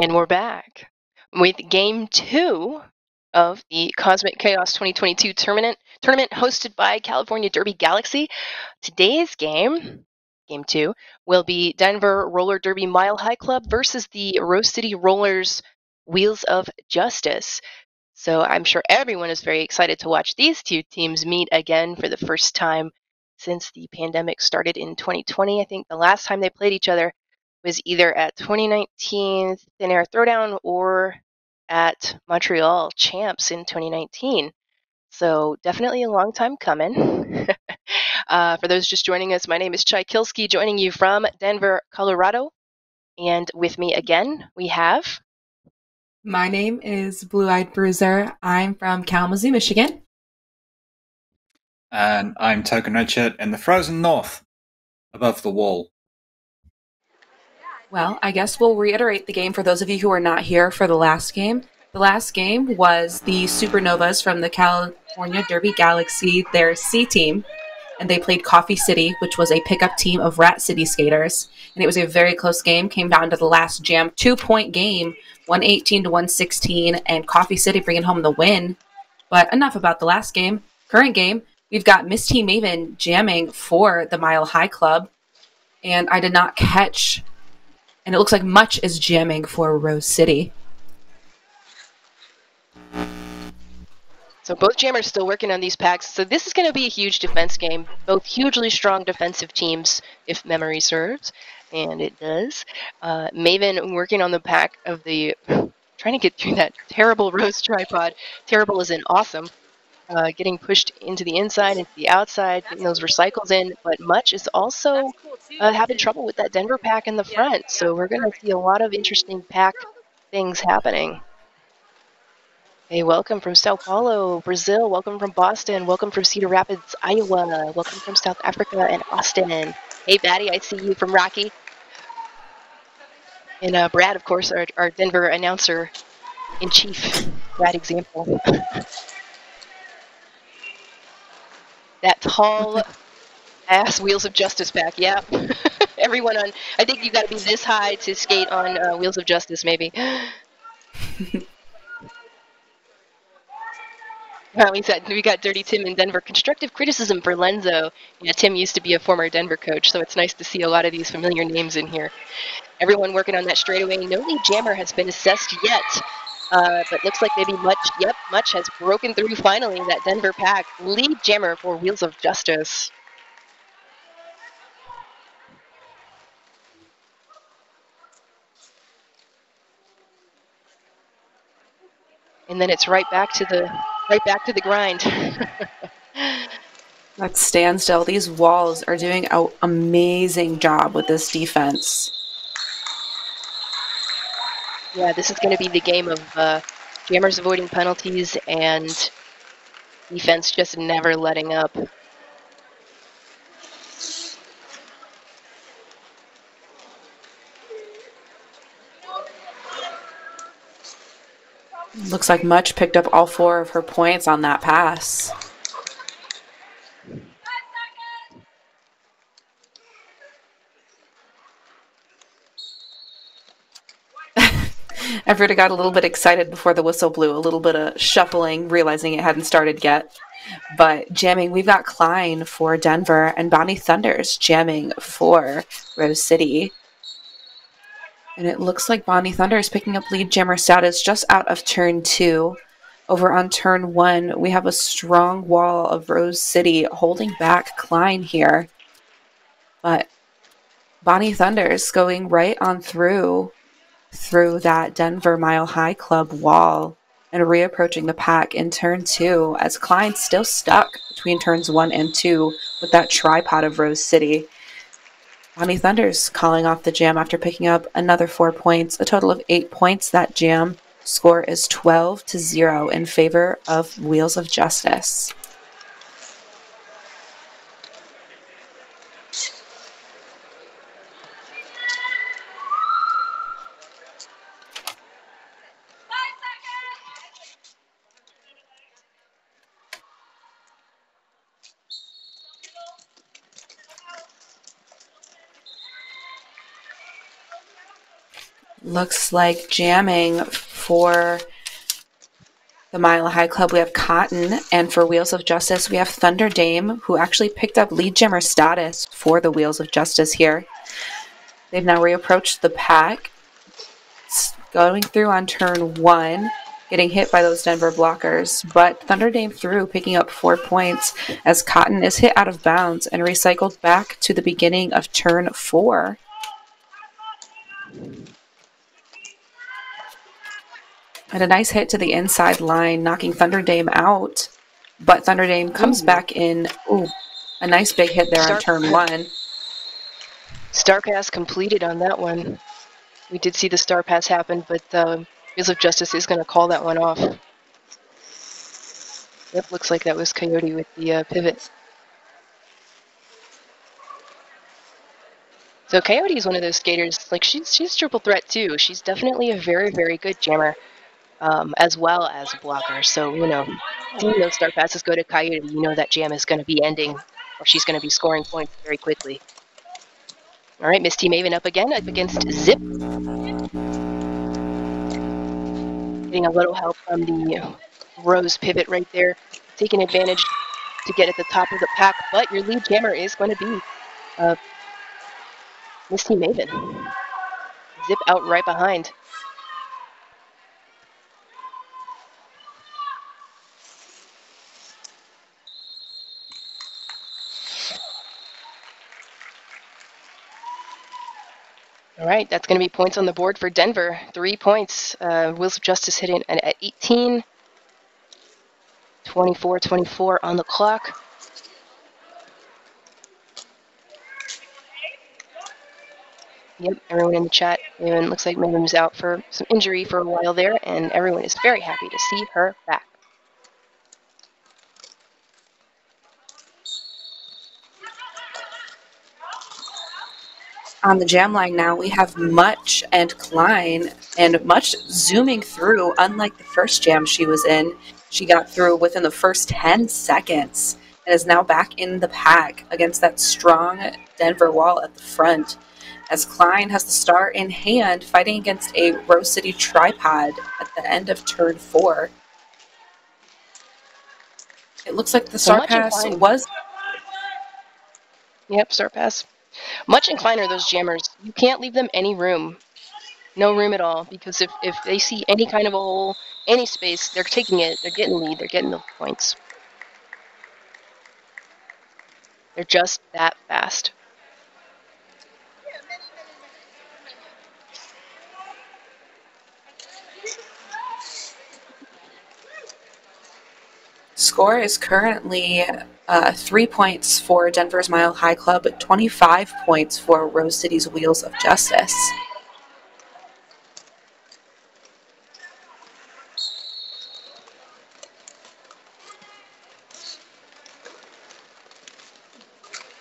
And we're back with Game 2 of the Cosmic Chaos 2022 tournament hosted by California Derby Galaxy. Today's game, Game 2, will be Denver Roller Derby Mile High Club versus the Rose City Rollers Wheels of Justice. So I'm sure everyone is very excited to watch these two teams meet again for the first time since the pandemic started in 2020. I think the last time they played each other was either at 2019 Thin Air Throwdown or at Montreal Champs in 2019. So definitely a long time coming. For those just joining us, my name is Chai Kilski, joining you from Denver, Colorado. And with me again, we have... My name is Blue-Eyed Bruiser. I'm from Kalamazoo, Michigan. And I'm Token Redshirt in the frozen north, above the wall. Well, I guess we'll reiterate the game for those of you who are not here for the last game. The last game was the Supernovas from the California Derby Galaxy, their C team, and they played Coffee City, which was a pickup team of Rat City skaters. And it was a very close game, came down to the last jam, 2-point game, 118 to 116, and Coffee City bringing home the win. But enough about the last game. Current game, we've got Misty Maven jamming for the Mile High Club, and I did not catch... And it looks like Much is jamming for Rose City. So both jammers still working on these packs. So this is going to be a huge defense game. Both hugely strong defensive teams, if memory serves. And it does. Maven working on the pack of the... Trying to get through that terrible Rose tripod. Terrible as in awesome. Getting pushed into the inside, into the outside, getting those recycles in. But Much is also having trouble with that Denver pack in the front. So we're going to see a lot of interesting pack things happening. Hey, welcome from Sao Paulo, Brazil. Welcome from Boston. Welcome from Cedar Rapids, Iowa. Welcome from South Africa and Austin. Hey, Batty, I see you from Rocky. And Brad, of course, our Denver announcer-in-chief, Brad Example. That tall ass Wheels of Justice pack, yeah. Everyone on, I think you've got to be this high to skate on Wheels of Justice, maybe. Well, we got Dirty Tim in Denver. Constructive criticism for Lenzo. Yeah, Tim used to be a former Denver coach, so it's nice to see a lot of these familiar names in here. Everyone working on that straightaway. No lead jammer has been assessed yet. But looks like maybe Much has broken through finally that Denver pack. Lead jammer for Wheels of Justice. And then it's right back to the grind. That standstill. These walls are doing an amazing job with this defense. Yeah, this is going to be the game of jammers avoiding penalties and defense just never letting up. Looks like Much picked up all 4 of her points on that pass. Everett got a little bit excited before the whistle blew, a little bit of shuffling, realizing it hadn't started yet. But jamming, we've got Klein for Denver and Bonnie Thunders jamming for Rose City. And it looks like Bonnie Thunders picking up lead jammer status just out of turn 2. Over on turn 1, we have a strong wall of Rose City holding back Klein here. But Bonnie Thunders going right on through that Denver Mile High Club wall and reapproaching the pack in turn 2 as Klein's still stuck between turns 1 and 2 with that tripod of Rose City. Bonnie Thunders calling off the jam after picking up another 4 points, a total of 8 points that jam. Score is 12-0 in favor of Wheels of Justice. Looks like jamming for the Mile High Club, we have Cotton, and for Wheels of Justice, we have Thunderdame, who actually picked up lead jammer status for the Wheels of Justice here. They've now reapproached the pack. It's going through on turn one, getting hit by those Denver blockers, but Thunderdame through, picking up 4 points as Cotton is hit out of bounds and recycled back to the beginning of turn four. And a nice hit to the inside line, knocking Thunderdame out. But Thunderdame comes back in. Ooh, a nice big hit there on turn one. Star Pass completed on that one. We did see the Star Pass happen, but Wheels of Justice is going to call that one off. Yep, looks like that was Coyote with the pivot. So Coyote is one of those skaters. Like she's triple threat too. She's definitely a very, very good jammer. As well as blocker. So, you know, seeing those star passes go to Coyote, you know that jam is going to be ending, or she's going to be scoring points very quickly. All right, Misty Maven up again up against Zip. Getting a little help from the Rose pivot right there. Taking advantage to get at the top of the pack, but your lead jammer is going to be Misty Maven. Zip out right behind. All right, that's going to be points on the board for Denver. 3 points. Wheels of Justice hitting at 18. 24-24 on the clock. Yep, everyone in the chat. Maven looks like Maven was out for some injury for a while there, and everyone is very happy to see her back. On the jam line now, we have Much and Klein, and Much zooming through. Unlike the first jam she was in, she got through within the first 10 seconds and is now back in the pack against that strong Denver wall at the front, as Klein has the star in hand, fighting against a Rose City tripod at the end of turn four. It looks like the star pass was... Yep, star pass. Much and Klein are those jammers. You can't leave them any room. No room at all, because if they see any kind of a hole, any space, they're taking it, they're getting lead, they're getting the points. They're just that fast. Score is currently 3 points for Denver's Mile High Club, but 25 points for Rose City's Wheels of Justice.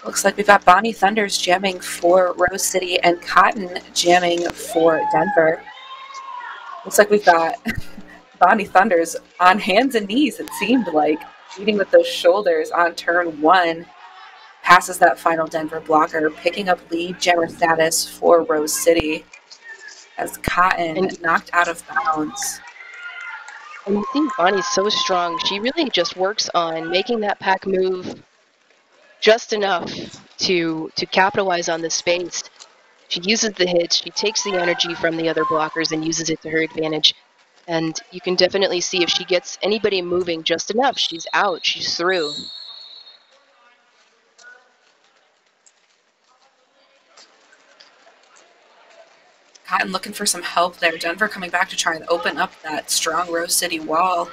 Looks like we've got Bonnie Thunders jamming for Rose City and Cotton jamming for Denver. Looks like we've got... Bonnie Thunders on hands and knees, it seemed like, leading with those shoulders on turn one, passes that final Denver blocker, picking up lead jammer status for Rose City as Cotton knocked out of bounds. And I think Bonnie's so strong. She really just works on making that pack move just enough to capitalize on the space. She uses the hits. She takes the energy from the other blockers and uses it to her advantage. And you can definitely see if she gets anybody moving just enough, she's out, she's through. Cotton looking for some help there. Denver coming back to try and open up that strong Rose City wall.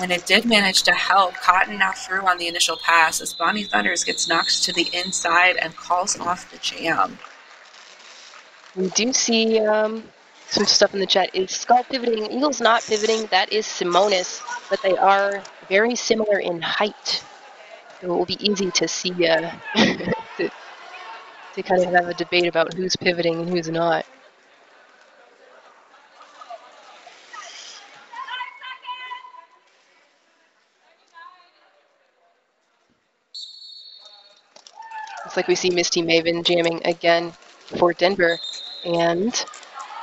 And it did manage to help. Cotton now through on the initial pass as Bonnie Thunders gets knocked to the inside and calls off the jam. We do see... some stuff in the chat. Is Skull pivoting? Eagle's not pivoting. That is Simonis, but they are very similar in height. So it will be easy to see, to kind of have a debate about who's pivoting and who's not. It's like we see Misty Maven jamming again for Denver. And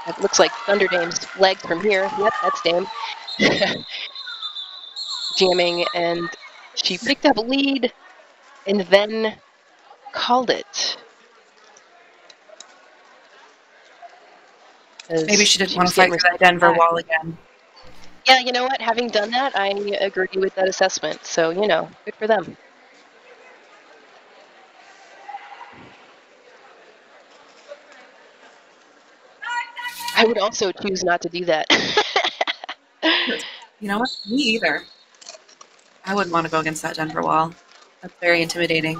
it looks like Thunderdame's leg from here. Yep, that's Dame. Jamming, and she picked up a lead and then called it. Maybe she didn't want to fight for that Denver wall again. Yeah, you know what? Having done that, I agree with that assessment. So, you know, good for them. I would also choose not to do that. You know what? Me either. I wouldn't want to go against that Denver wall. That's very intimidating.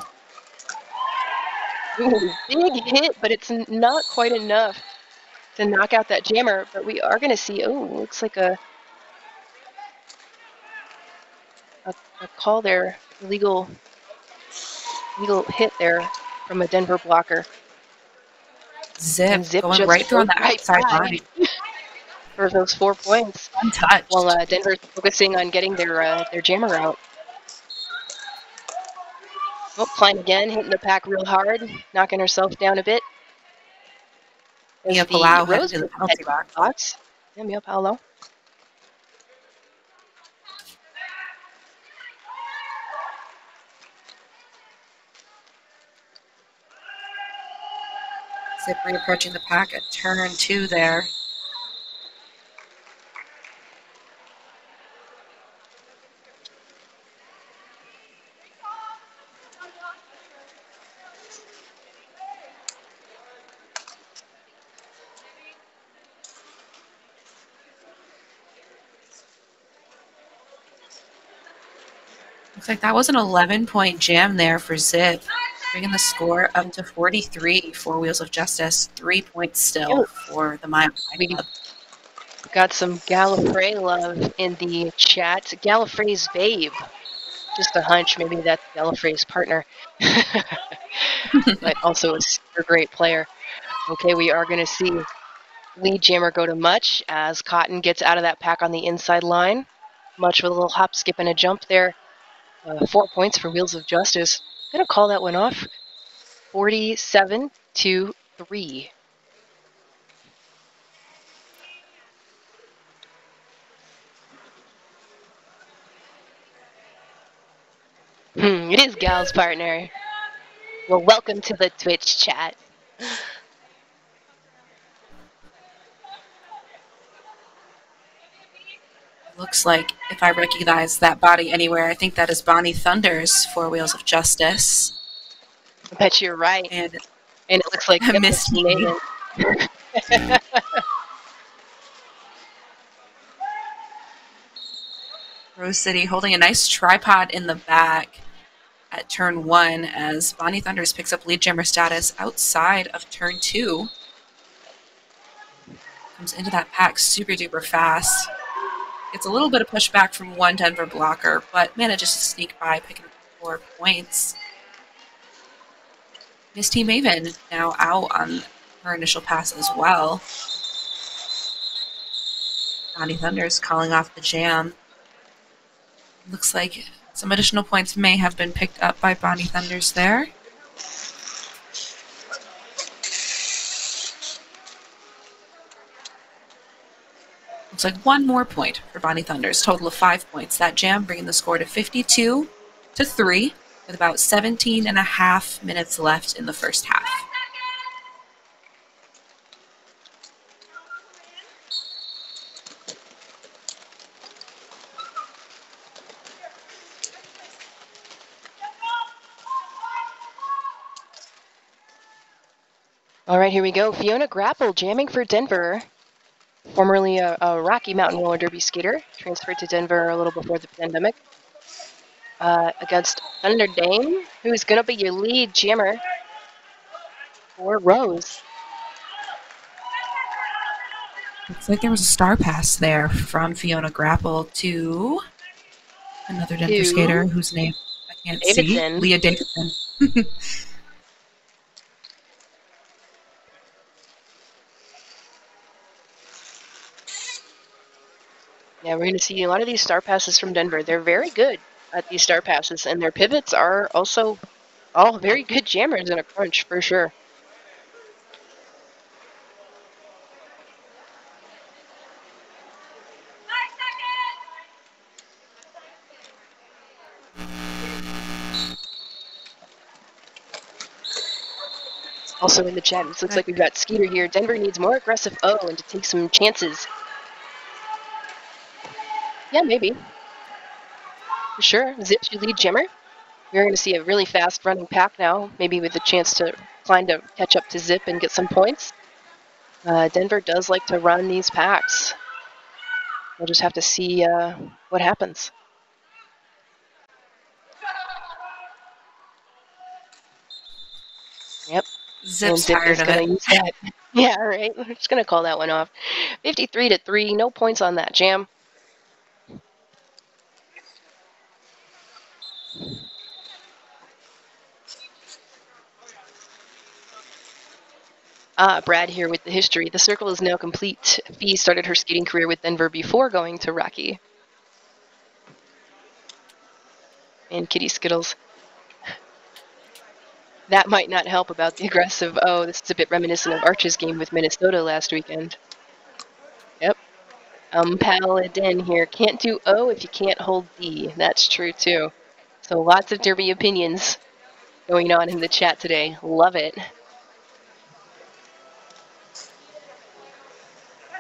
Ooh, big hit, but it's not quite enough to knock out that jammer, but we are going to see, oh, looks like a call there, legal hit there from a Denver blocker. Zip going right through on the outside line. For those 4 points. Untouched. While Denver's focusing on getting their jammer out. Well, Klein again, hitting the pack real hard, knocking herself down a bit. Mia Palau heads to the penalty box. Yeah, Mia Palau. Zip reapproaching the pack at turn 2 there. Looks like that was an 11-point jam there for Zip, bringing the score up to 43 for Wheels of Justice. 3 points still for the Mile High Club. Got some Gallifrey love in the chat. Gallifrey's babe. Just a hunch. Maybe that's Gallifrey's partner. But also a super great player. Okay, we are going to see lead jammer go to Much as Cotton gets out of that pack on the inside line. Much with a little hop, skip, and a jump there. 4 points for Wheels of Justice. I'm going to call that one off. 47-3. It is Gal's partner. Well, welcome to the Twitch chat. Looks like, if I recognize that body anywhere, I think that is Bonnie Thunders for Wheels of Justice. I bet you're right. And it looks like Misty Maven. Rose City holding a nice tripod in the back at turn 1 as Bonnie Thunders picks up lead jammer status outside of turn 2. Comes into that pack super duper fast. It's a little bit of pushback from one Denver blocker, but manages to sneak by, picking up 4 points. Misty Maven now out on her initial pass as well. Bonnie Thunders calling off the jam. Looks like some additional points may have been picked up by Bonnie Thunders there. Looks like one more point for Bonnie Thunders, total of 5 points. That jam bringing the score to 52-3 with about 17 and a half minutes left in the first half. All right, here we go. Fiona Grapple jamming for Denver. Formerly a Rocky Mountain Roller Derby skater, transferred to Denver a little before the pandemic, against Thunderdame, who's going to be your lead jammer for Rose. Looks like there was a star pass there from Fiona Grapple to another Denver skater whose name I can't see. Leah Davidson. Yeah, we're going to see a lot of these star passes from Denver. They're very good at these star passes, and their pivots are also all very good jammers in a crunch, for sure. also in the chat. It looks like we've got Skeeter here. Denver needs more aggressive O and to take some chances. Yeah, maybe. For sure. Zip should lead Jimmer. We're going to see a really fast running pack now, maybe with a chance to Klein to catch up to Zip and get some points. Denver does like to run these packs. We'll just have to see what happens. Yep. Zip's tired of it. Use that. Yeah, right. We're just going to call that one off. 53-3. No points on that jam. Brad here with the history. The circle is now complete. Fee started her skating career with Denver before going to Rocky. And Kitty Skittles. That might not help about the aggressive. Oh, this is a bit reminiscent of Archer's game with Minnesota last weekend. Yep. Paladin here. Can't do O if you can't hold D. That's true, too. So lots of derby opinions going on in the chat today. Love it.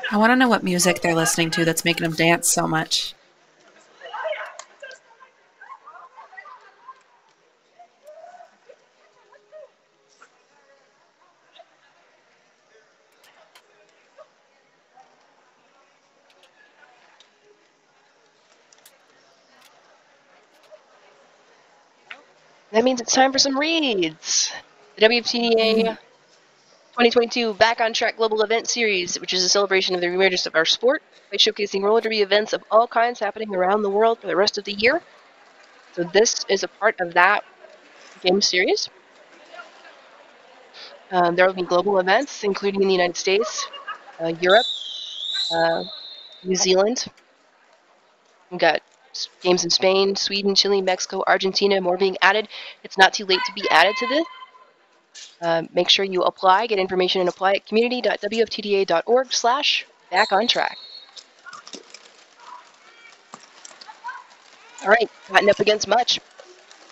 I want to know what music they're listening to that's making them dance so much. That means it's time for some reads. The WFTDA 2022 Back on Track Global Event Series, which is a celebration of the reemergence of our sport by showcasing roller derby events of all kinds happening around the world for the rest of the year. So this is a part of that game series. There will be global events, including in the United States, Europe, New Zealand. We've got games in Spain, Sweden, Chile, Mexico, Argentina, more being added. It's not too late to be added to this. Make sure you apply, get information and apply at community.wftda.org/backontrack. All right, Cotton up against Much.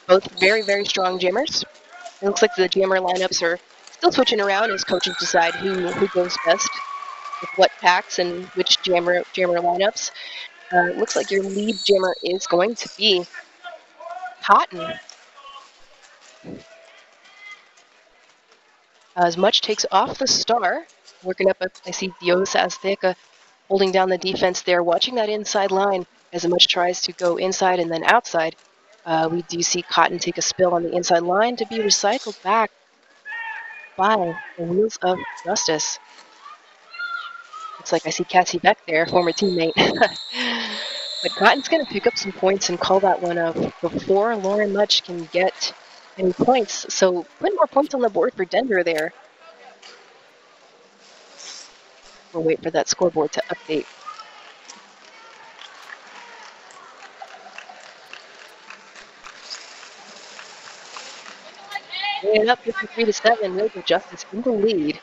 Both very, very strong jammers. It looks like the jammer lineups are still switching around as coaches decide who goes best with what packs and which jammer lineups. It looks like your lead jammer is going to be Cotton. As Much takes off the star, working up, I see Dios Azteca holding down the defense there, watching that inside line as Much tries to go inside and then outside. We do see Cotton take a spill on the inside line to be recycled back by the Wheels of Justice. Looks like I see Cassie Beck there, former teammate. But Cotton's going to pick up some points and call that one up before Lauren Mudge can get any points. So put more points on the board for Denver there. We'll wait for that scoreboard to update. And up 53-7, Wheels of Justice in the lead.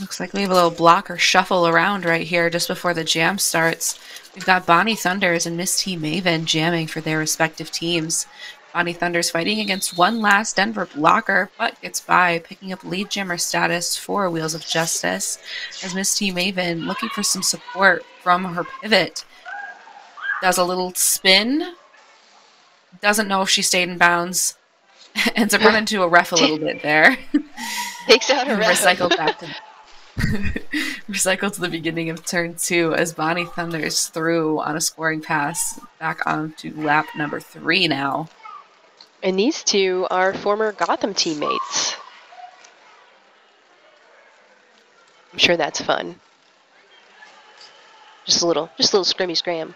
Looks like we have a little block or shuffle around right here just before the jam starts. We've got Bonnie Thunders and Misty Maven jamming for their respective teams. Bonnie Thunders fighting against one last Denver blocker, but gets by, picking up lead jammer status for Wheels of Justice, as Misty Maven looking for some support from her pivot. Does a little spin. Doesn't know if she stayed in bounds. Ends up running to a ref a little bit there. Takes out a ref. Recycled back to recycle to the beginning of turn 2 as Bonnie Thunders through on a scoring pass back on to lap number 3 now. And these two are former Gotham teammates. I'm sure that's fun. Just a little scrimmy scram.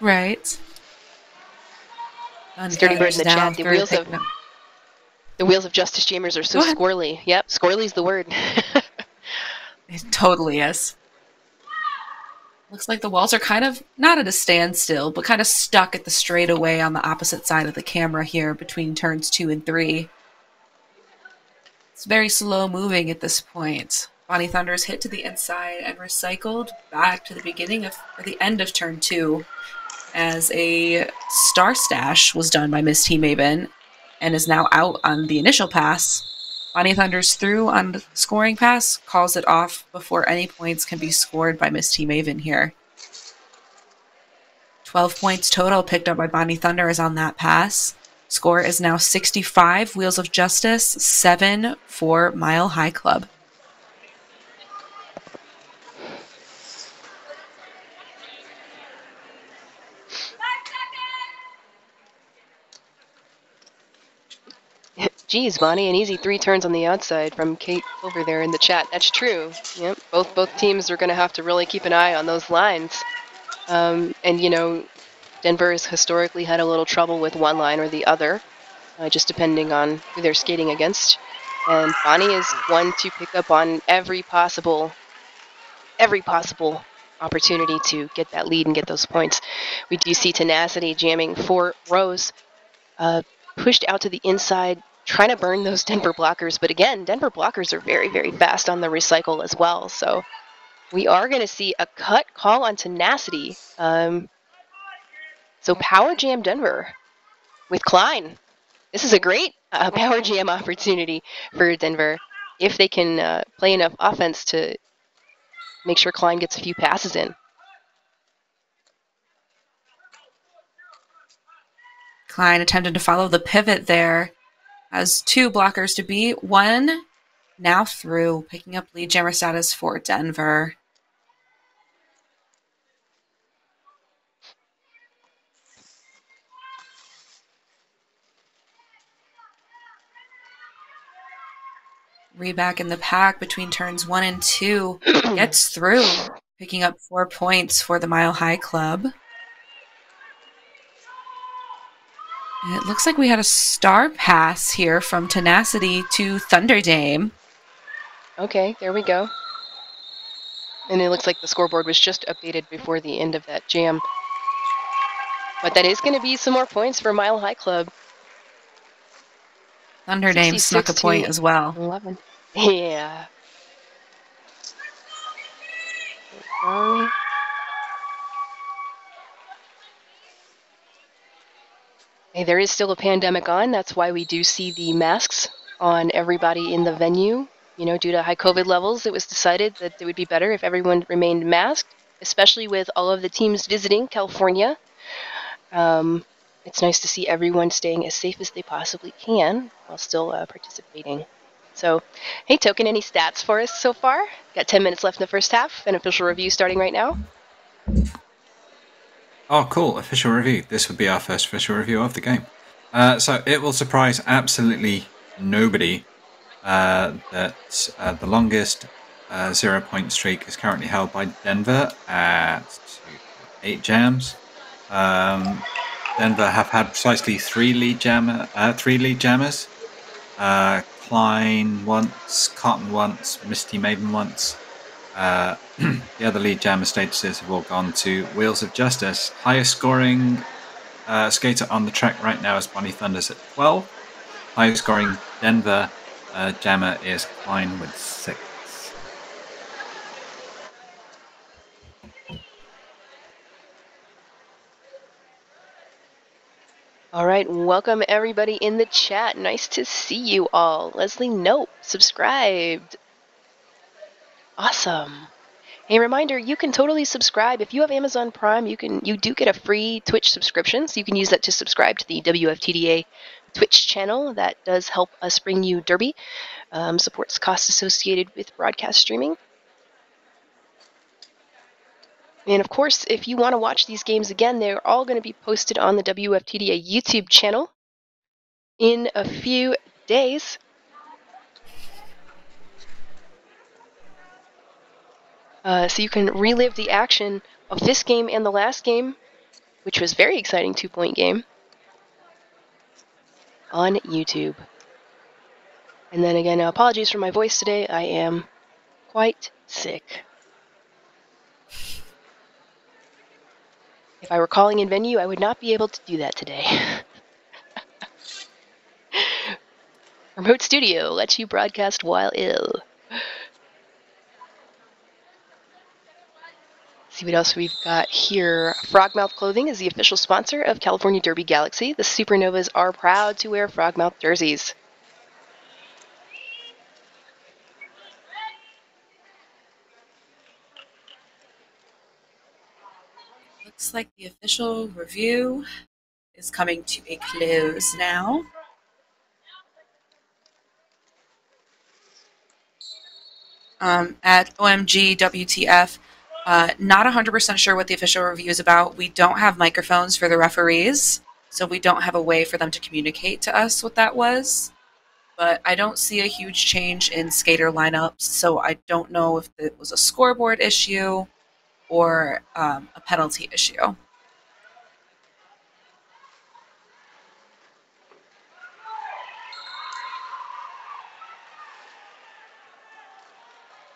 Right. Dirty Bird in the chat. The Wheels of Justice jammers are so squirrely. Yep, squirrely's the word. It totally is. Looks like the walls are kind of, not at a standstill, but kind of stuck at the straightaway on the opposite side of the camera here between turns 2 and 3. It's very slow moving at this point. Bonnie Thunders hit to the inside and recycled back to the beginning of, or the end of turn 2. as a star stash was done by Misty Maven and is now out on the initial pass. Bonnie Thunders through on the scoring pass, calls it off before any points can be scored by Misty Maven here. 12 points total picked up by Bonnie Thunders on that pass. Score is now 65, Wheels of Justice, 7 for Mile High Club. Geez, Bonnie, an easy 3 turns on the outside from Kate over there in the chat. That's true. Yep, both teams are going to have to really keep an eye on those lines. And, you know, Denver has historically had a little trouble with one line or the other, just depending on who they're skating against. And Bonnie is one to pick up on every possible opportunity to get that lead and get those points. We do see Tenacity jamming for Rose, pushed out to the inside, trying to burn those Denver blockers, but again, Denver blockers are very, very fast on the recycle as well, so we are going to see a cut call on Tenacity. So power jam Denver with Klein. This is a great power jam opportunity for Denver if they can play enough offense to make sure Klein gets a few passes in. Klein attempted to follow the pivot there. Has 2 blockers to beat. 1 now through, picking up lead jammer status for Denver. Reback in the pack between turns 1 and 2. Gets through, picking up 4 points for the Mile High Club. And it looks like we had a star pass here from Tenacity to Thunderdame. Okay, there we go. And it looks like the scoreboard was just updated before the end of that jam. But that is going to be some more points for Mile High Club. Thunderdame snuck a point as well. 11. Yeah. Hey, there is still a pandemic on. That's why we do see the masks on everybody in the venue. You know, due to high COVID levels, it was decided that it would be better if everyone remained masked, especially with all of the teams visiting California. It's nice to see everyone staying as safe as they possibly can while still participating. So, hey, Token, any stats for us so far? Got 10 minutes left in the first half. An official review starting right now. Oh, cool. Official review. This would be our first official review of the game. So it will surprise absolutely nobody that the longest 0-point streak is currently held by Denver at 8 jams. Denver have had precisely 3 lead jammers. Klein once, Cotton once, Misty Maven once. The other lead jammer statuses have all gone to Wheels of Justice. Highest scoring skater on the track right now is Bonnie Thunders at 12. Highest scoring Denver jammer is Klein with 6. All right, welcome everybody in the chat. Nice to see you all. Leslie Nope subscribed. Awesome. Hey, reminder, you can totally subscribe. If you have Amazon Prime, you do get a free Twitch subscription, so you can use that to subscribe to the WFTDA Twitch channel. That does help us bring you Derby, supports costs associated with broadcast streaming. And of course, if you want to watch these games again, they're all going to be posted on the WFTDA YouTube channel in a few days. So you can relive the action of this game and the last game, which was a very exciting 2-point game, on YouTube. And then again, apologies for my voice today. I am quite sick. If I were calling in venue, I would not be able to do that today. Remote Studio lets you broadcast while ill. see what else we've got here. Frogmouth Clothing is the official sponsor of California Derby Galaxy. The Supernovas are proud to wear Frogmouth jerseys. Looks like the official review is coming to a close now. At OMG WTF, not 100% sure what the official review is about. We don't have microphones for the referees, so we don't have a way for them to communicate to us what that was. But I don't see a huge change in skater lineups, so I don't know if it was a scoreboard issue or a penalty issue.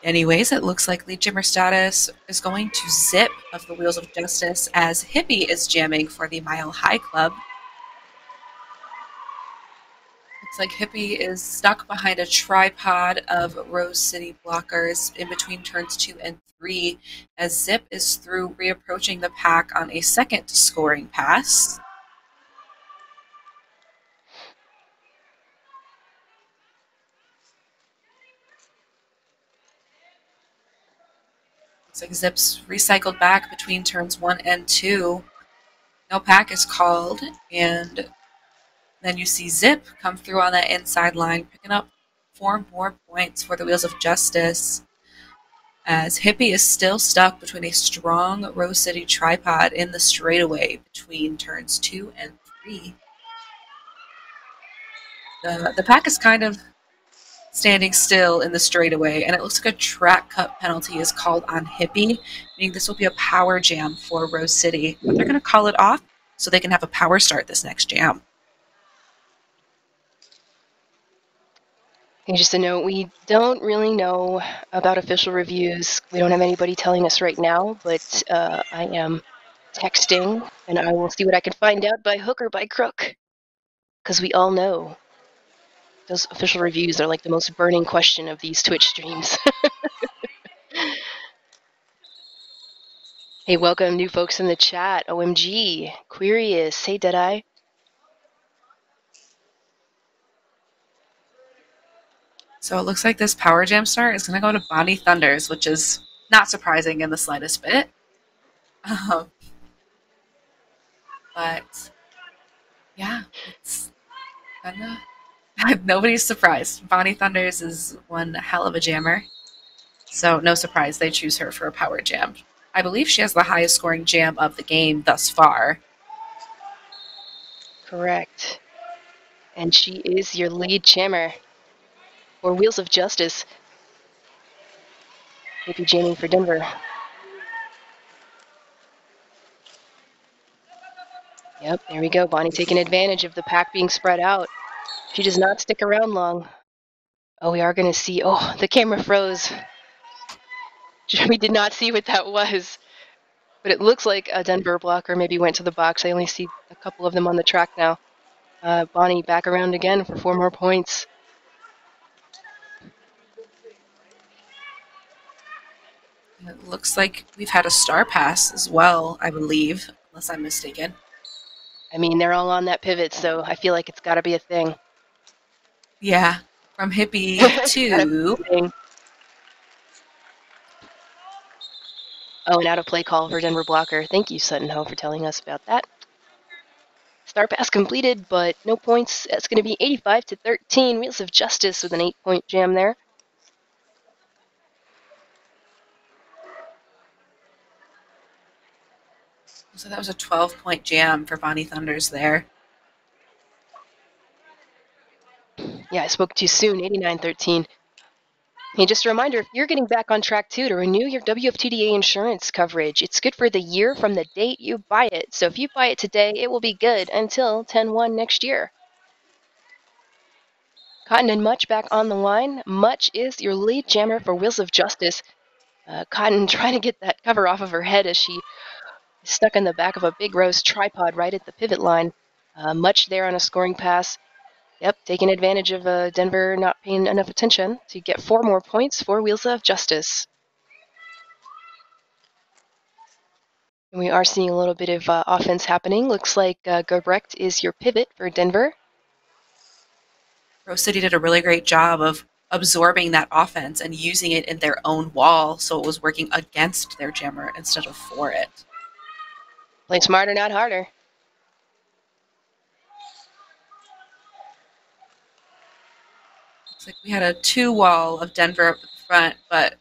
Anyways, it looks like lead jammer status is going to Zip of the Wheels of Justice as Hippie is jamming for the Mile High Club. Looks like Hippie is stuck behind a tripod of Rose City blockers in between turns 2 and 3 as Zip is through reapproaching the pack on a second scoring pass. Like Zip's recycled back between turns 1 and 2. No pack is called, and then you see Zip come through on that inside line, picking up 4 more points for the Wheels of Justice, as Hippie is still stuck between a strong Rose City tripod in the straightaway between turns 2 and 3. The pack is kind of standing still in the straightaway, and it looks like a track cut penalty is called on Hippie, meaning this will be a power jam for Rose City. But they're going to call it off so they can have a power start this next jam. And just a note, we don't really know about official reviews. We don't have anybody telling us right now, but I am texting, and I will see what I can find out by hook or by crook, because we all know those official reviews are like the most burning question of these Twitch streams. Hey, welcome new folks in the chat. OMG, Quirius, hey Deadeye. So it looks like this power jam start is going to go to Bonnie Thunders, which is not surprising in the slightest bit. But yeah, it's kind of... Nobody's surprised. Bonnie Thunders is one hell of a jammer, so no surprise they choose her for a power jam. I believe she has the highest scoring jam of the game thus far. Correct. And she is your lead jammer for Wheels of Justice. Maybe jamming for Denver. Yep, there we go. Bonnie taking advantage of the pack being spread out. She does not stick around long. Oh, we are going to see... Oh, the camera froze. We did not see what that was. But it looks like a Denver blocker maybe went to the box. I only see a couple of them on the track now. Bonnie back around again for 4 more points. It looks like we've had a star pass as well, I believe, unless I'm mistaken. I mean, they're all on that pivot, so I feel like it's got to be a thing. Yeah, from Hippie to... Oh, an out-of-play call for Denver blocker. Thank you, Sutton Ho, for telling us about that. Star pass completed, but no points. That's going to be 85-13. Wheels of Justice with an 8-point jam there. So that was a 12-point jam for Bonnie Thunders there. Yeah, I spoke too soon, 89-13. And just a reminder, if you're getting back on track, too, to renew your WFTDA insurance coverage, it's good for the year from the date you buy it. So if you buy it today, it will be good until 10-1 next year. Cotton and Much back on the line. Much is your lead jammer for Wheels of Justice. Cotton trying to get that cover off of her head as she... stuck in the back of a big Rose tripod right at the pivot line. Much there on a scoring pass. Yep, taking advantage of Denver not paying enough attention to get 4 more points for Wheels of Justice. And we are seeing a little bit of offense happening. Looks like Gobrecht is your pivot for Denver. Rose City did a really great job of absorbing that offense and using it in their own wall, so it was working against their jammer instead of for it. Play smarter, not harder. Looks like we had a two wall of Denver up front, but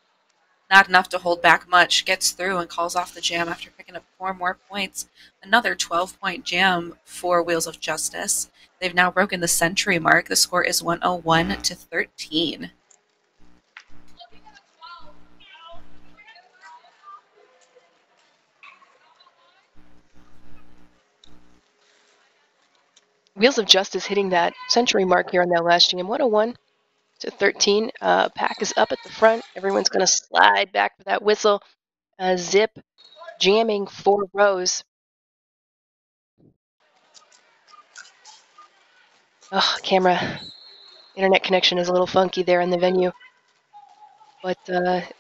not enough to hold back much. Gets through and calls off the jam after picking up 4 more points. Another 12-point jam for Wheels of Justice. They've now broken the century mark. The score is 101-13. Wheels of Justice hitting that century mark here on that last jam. 101-13. Pack is up at the front. Everyone's going to slide back for that whistle. Zip jamming for Rose. Oh, camera. Internet connection is a little funky there in the venue. But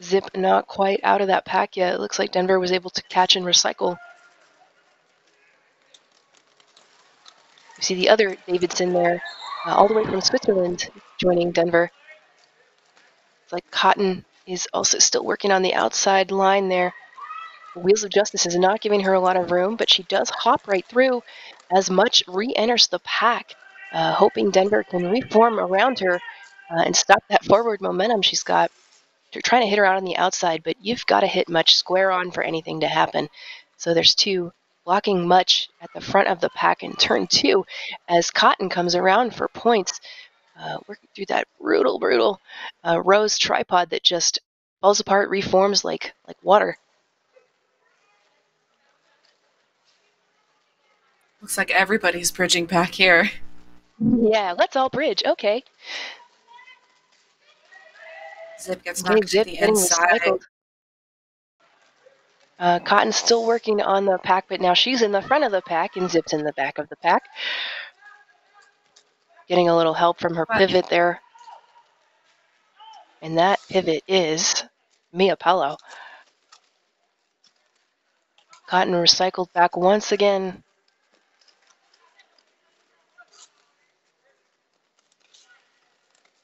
Zip not quite out of that pack yet. It looks like Denver was able to catch and recycle. You see the other Davidson there, all the way from Switzerland, joining Denver. It's like Cotton is also still working on the outside line there. The Wheels of Justice is not giving her a lot of room, but she does hop right through as Much re-enters the pack, hoping Denver can reform around her and stop that forward momentum she's got. They're trying to hit her out on the outside, but you've got to hit Much square on for anything to happen. So there's two blocking Much at the front of the pack in turn two as Cotton comes around for points. Working through that brutal Rose tripod that just falls apart, reforms like water. Looks like everybody's bridging back here. Yeah, let's all bridge. Okay. Zip gets knocked to the inside. Cotton's still working on the pack, but now she's in the front of the pack and Zip's in the back of the pack. Getting a little help from her pivot there. And that pivot is Mia Palau. Cotton recycled back once again.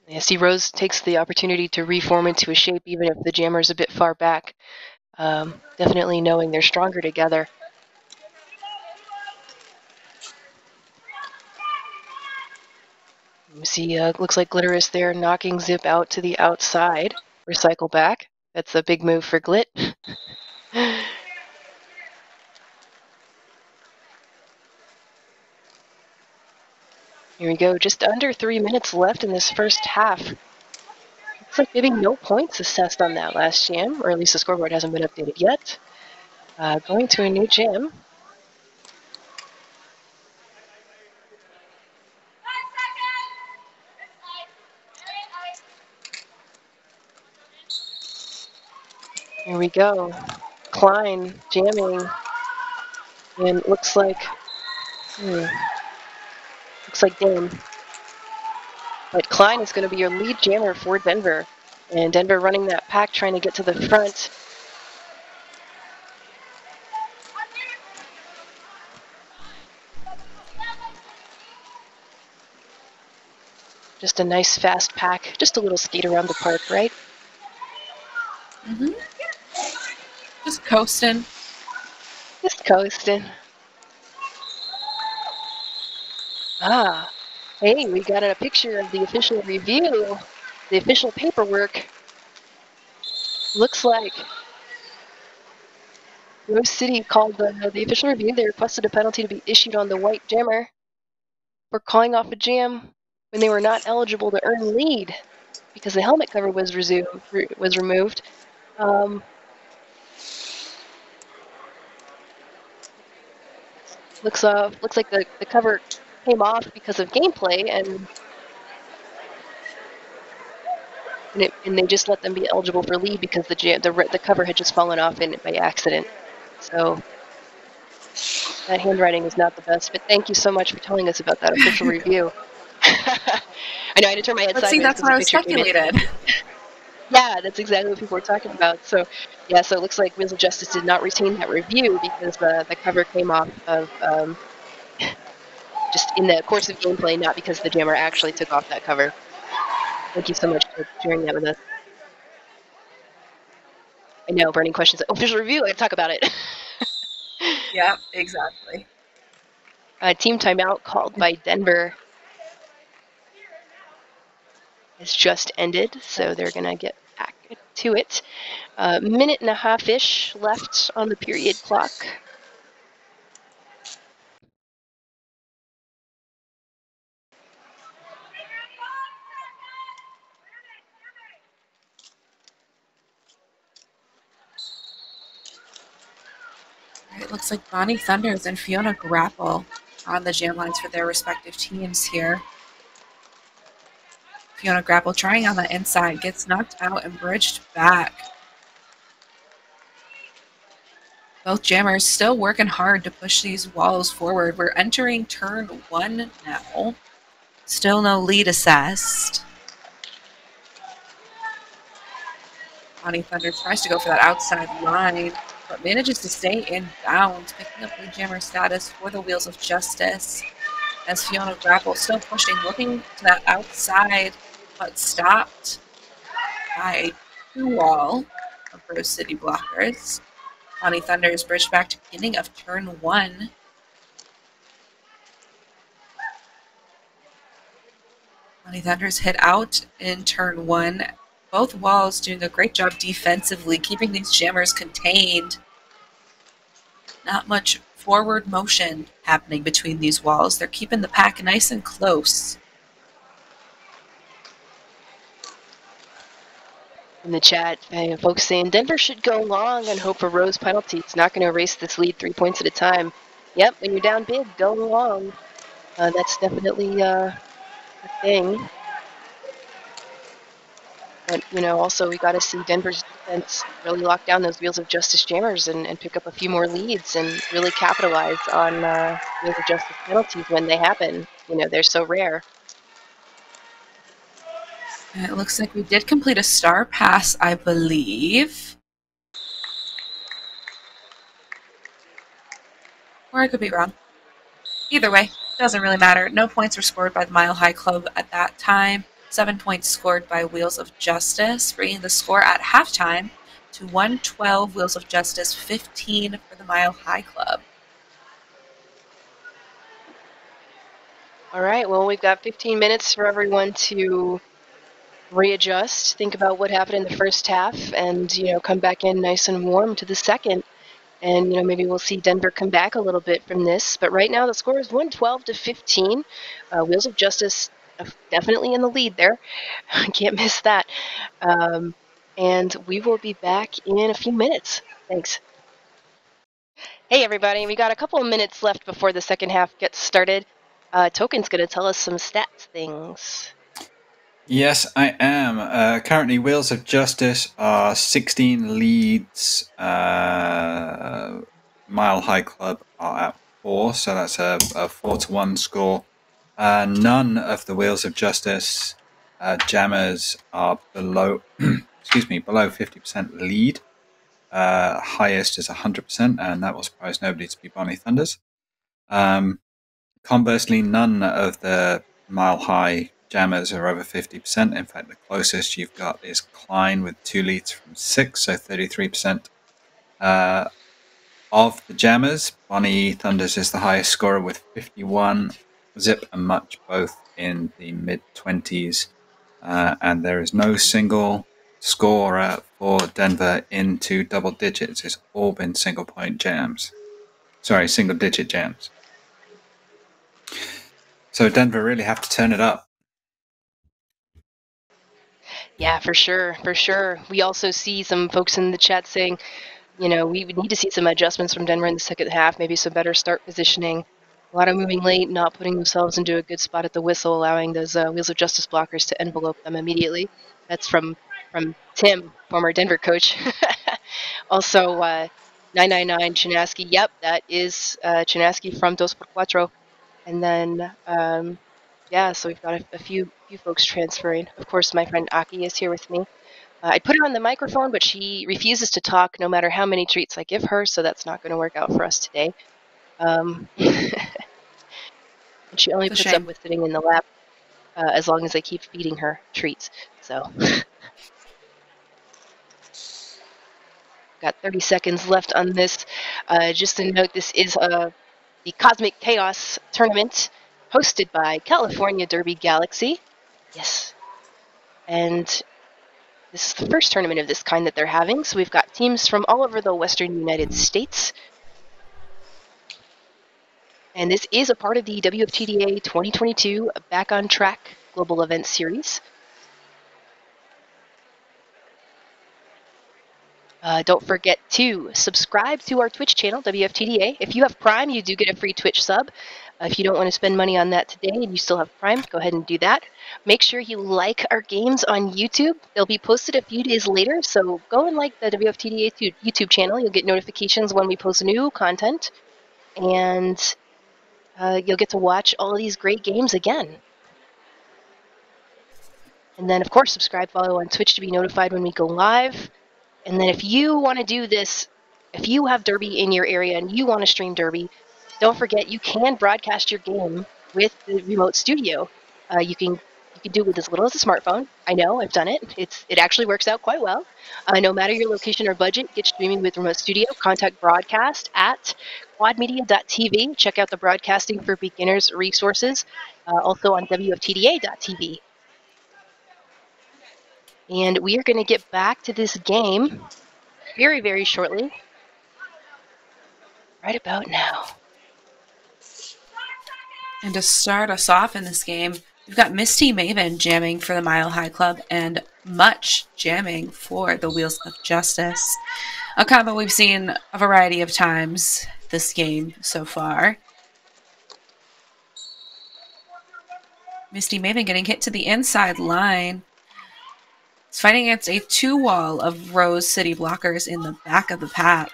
I see Rose takes the opportunity to reform into a shape, even if the jammer's a bit far back. Definitely knowing they're stronger together. You see, looks like Glitterus there knocking Zip out to the outside. Recycle back. That's a big move for Glit. Here we go. Just under 3 minutes left in this first half. Looks like maybe no points assessed on that last jam, or at least the scoreboard hasn't been updated yet. Going to a new jam. Here we go. Klein jamming. And it looks like... looks like Dame. But Klein is going to be your lead jammer for Denver. And Denver running that pack, trying to get to the front. Just a nice fast pack. Just a little skate around the park, right? Mm-hmm. Just coasting. Just coasting. Ah, hey, we got a picture of the official review, the official paperwork. Looks like Rose City called the official review. They requested a penalty to be issued on the white jammer for calling off a jam when they were not eligible to earn lead because the helmet cover was removed. Looks like the cover came off because of gameplay, and they just let them be eligible for lead because the cover had just fallen off by accident. So that handwriting is not the best. But thank you so much for telling us about that official review. I know I had to turn my head sideways. See, that's what I was speculated. Yeah, that's exactly what people were talking about. So, yeah, so it looks like Wheels of Justice did not retain that review because the cover came off of just in the course of gameplay, not because the jammer actually took off that cover. Thank you so much for sharing that with us. I know, burning questions. Official review, I can talk about it. Yeah, exactly. Team timeout called by Denver has just ended, so they're going to get back to it. A minute and a half-ish left on the period clock. It looks like Bonnie Thunders and Fiona Grapple on the jam lines for their respective teams here. Fiona Grapple trying on the inside, gets knocked out and bridged back. Both jammers still working hard to push these walls forward. We're entering turn one now. Still no lead assessed. Bonnie Thunders tries to go for that outside line, but manages to stay in bounds, picking up lead jammer status for the Wheels of Justice. As Fiona Grapple still pushing, looking to that outside, but stopped by a two-wall of Rose City blockers. Bonnie Thunders bridged back to beginning of turn one. Bonnie Thunders hit out in turn one. Both walls doing a great job defensively, keeping these jammers contained. Not much forward motion happening between these walls. They're keeping the pack nice and close. In the chat, folks saying Denver should go long and hope for Rose penalty. It's not going to erase this lead 3 points at a time. Yep, when you're down big, go long. That's definitely a thing. But, you know, also we got to see Denver's defense really lock down those Wheels of Justice jammers and pick up a few more leads and really capitalize on Wheels of Justice penalties when they happen. You know, they're so rare. It looks like we did complete a star pass, I believe. Or I could be wrong. Either way, doesn't really matter. No points were scored by the Mile High Club at that time. 7 points scored by Wheels of Justice, bringing the score at halftime to 112 Wheels of Justice, 15 for the Mile High Club. All right, well, we've got 15 minutes for everyone to readjust, think about what happened in the first half, and, you know, come back in nice and warm to the second. And, you know, maybe we'll see Denver come back a little bit from this. But right now the score is 112 to 15. Wheels of Justice definitely in the lead there. I can't miss that. And we will be back in a few minutes. Thanks. Hey, everybody. We got a couple of minutes left before the second half gets started. Token's going to tell us some stats things. Yes, I am. Currently, Wheels of Justice are 16 leads. Mile High Club are at 4, so that's a 4-1 score. None of the Wheels of Justice jammers are below, excuse me, below 50% lead. Highest is 100%, and that will surprise nobody to be Bonnie Thunders. Conversely, none of the Mile High jammers are over 50%. In fact, the closest you've got is Klein with 2 leads from 6, so 33%. Of the jammers, Bonnie Thunders is the highest scorer with 51. Zip and Much both in the mid-20s, and there is no single scorer for Denver into double digits. It's all been single-point jams. Sorry, single-digit jams. So Denver really have to turn it up. Yeah, for sure, for sure. We also see some folks in the chat saying, you know, we would need to see some adjustments from Denver in the second half, maybe some better start positioning. A lot of moving late, not putting themselves into a good spot at the whistle, allowing those Wheels of Justice blockers to envelope them immediately. That's from Tim, former Denver coach. Also, 999 Chinaski. Yep, that is Chinaski from Dos por Cuatro. And then, yeah, so we've got a few folks transferring. Of course, my friend Aki is here with me. I put her on the microphone, but she refuses to talk no matter how many treats I give her, so that's not going to work out for us today. And she only puts up with sitting in the lap as long as I keep feeding her treats. So, got 30 seconds left on this. Just a note, this is the Cosmic Chaos tournament hosted by California Derby Galaxy. Yes. And this is the first tournament of this kind that they're having, so we've got teams from all over the western United States. And this is a part of the WFTDA 2022 Back on Track Global Event Series. Don't forget to subscribe to our Twitch channel, WFTDA. If you have Prime, you do get a free Twitch sub. If you don't want to spend money on that today and you still have Prime, go ahead and do that. Make sure you like our games on YouTube. They'll be posted a few days later, so go and like the WFTDA YouTube channel. You'll get notifications when we post new content, and you'll get to watch all these great games again. And then, of course, subscribe, follow on Twitch to be notified when we go live. And then if you want to do this, if you have Derby in your area and you want to stream Derby, don't forget you can broadcast your game with the remote studio. You can do it with as little as a smartphone. I know, I've done it. It actually works out quite well. No matter your location or budget, get streaming with Remote Studio. Contact broadcast at quadmedia.tv. Check out the Broadcasting for Beginners resources, also on WFTDA.tv. And we are going to get back to this game very, very shortly. Right about now. And to start us off in this game, we've got Misty Maven jamming for the Mile High Club and Much jamming for the Wheels of Justice. A combo we've seen a variety of times this game so far. Misty Maven getting hit to the inside line. It's fighting against a two wall of Rose City blockers in the back of the pack.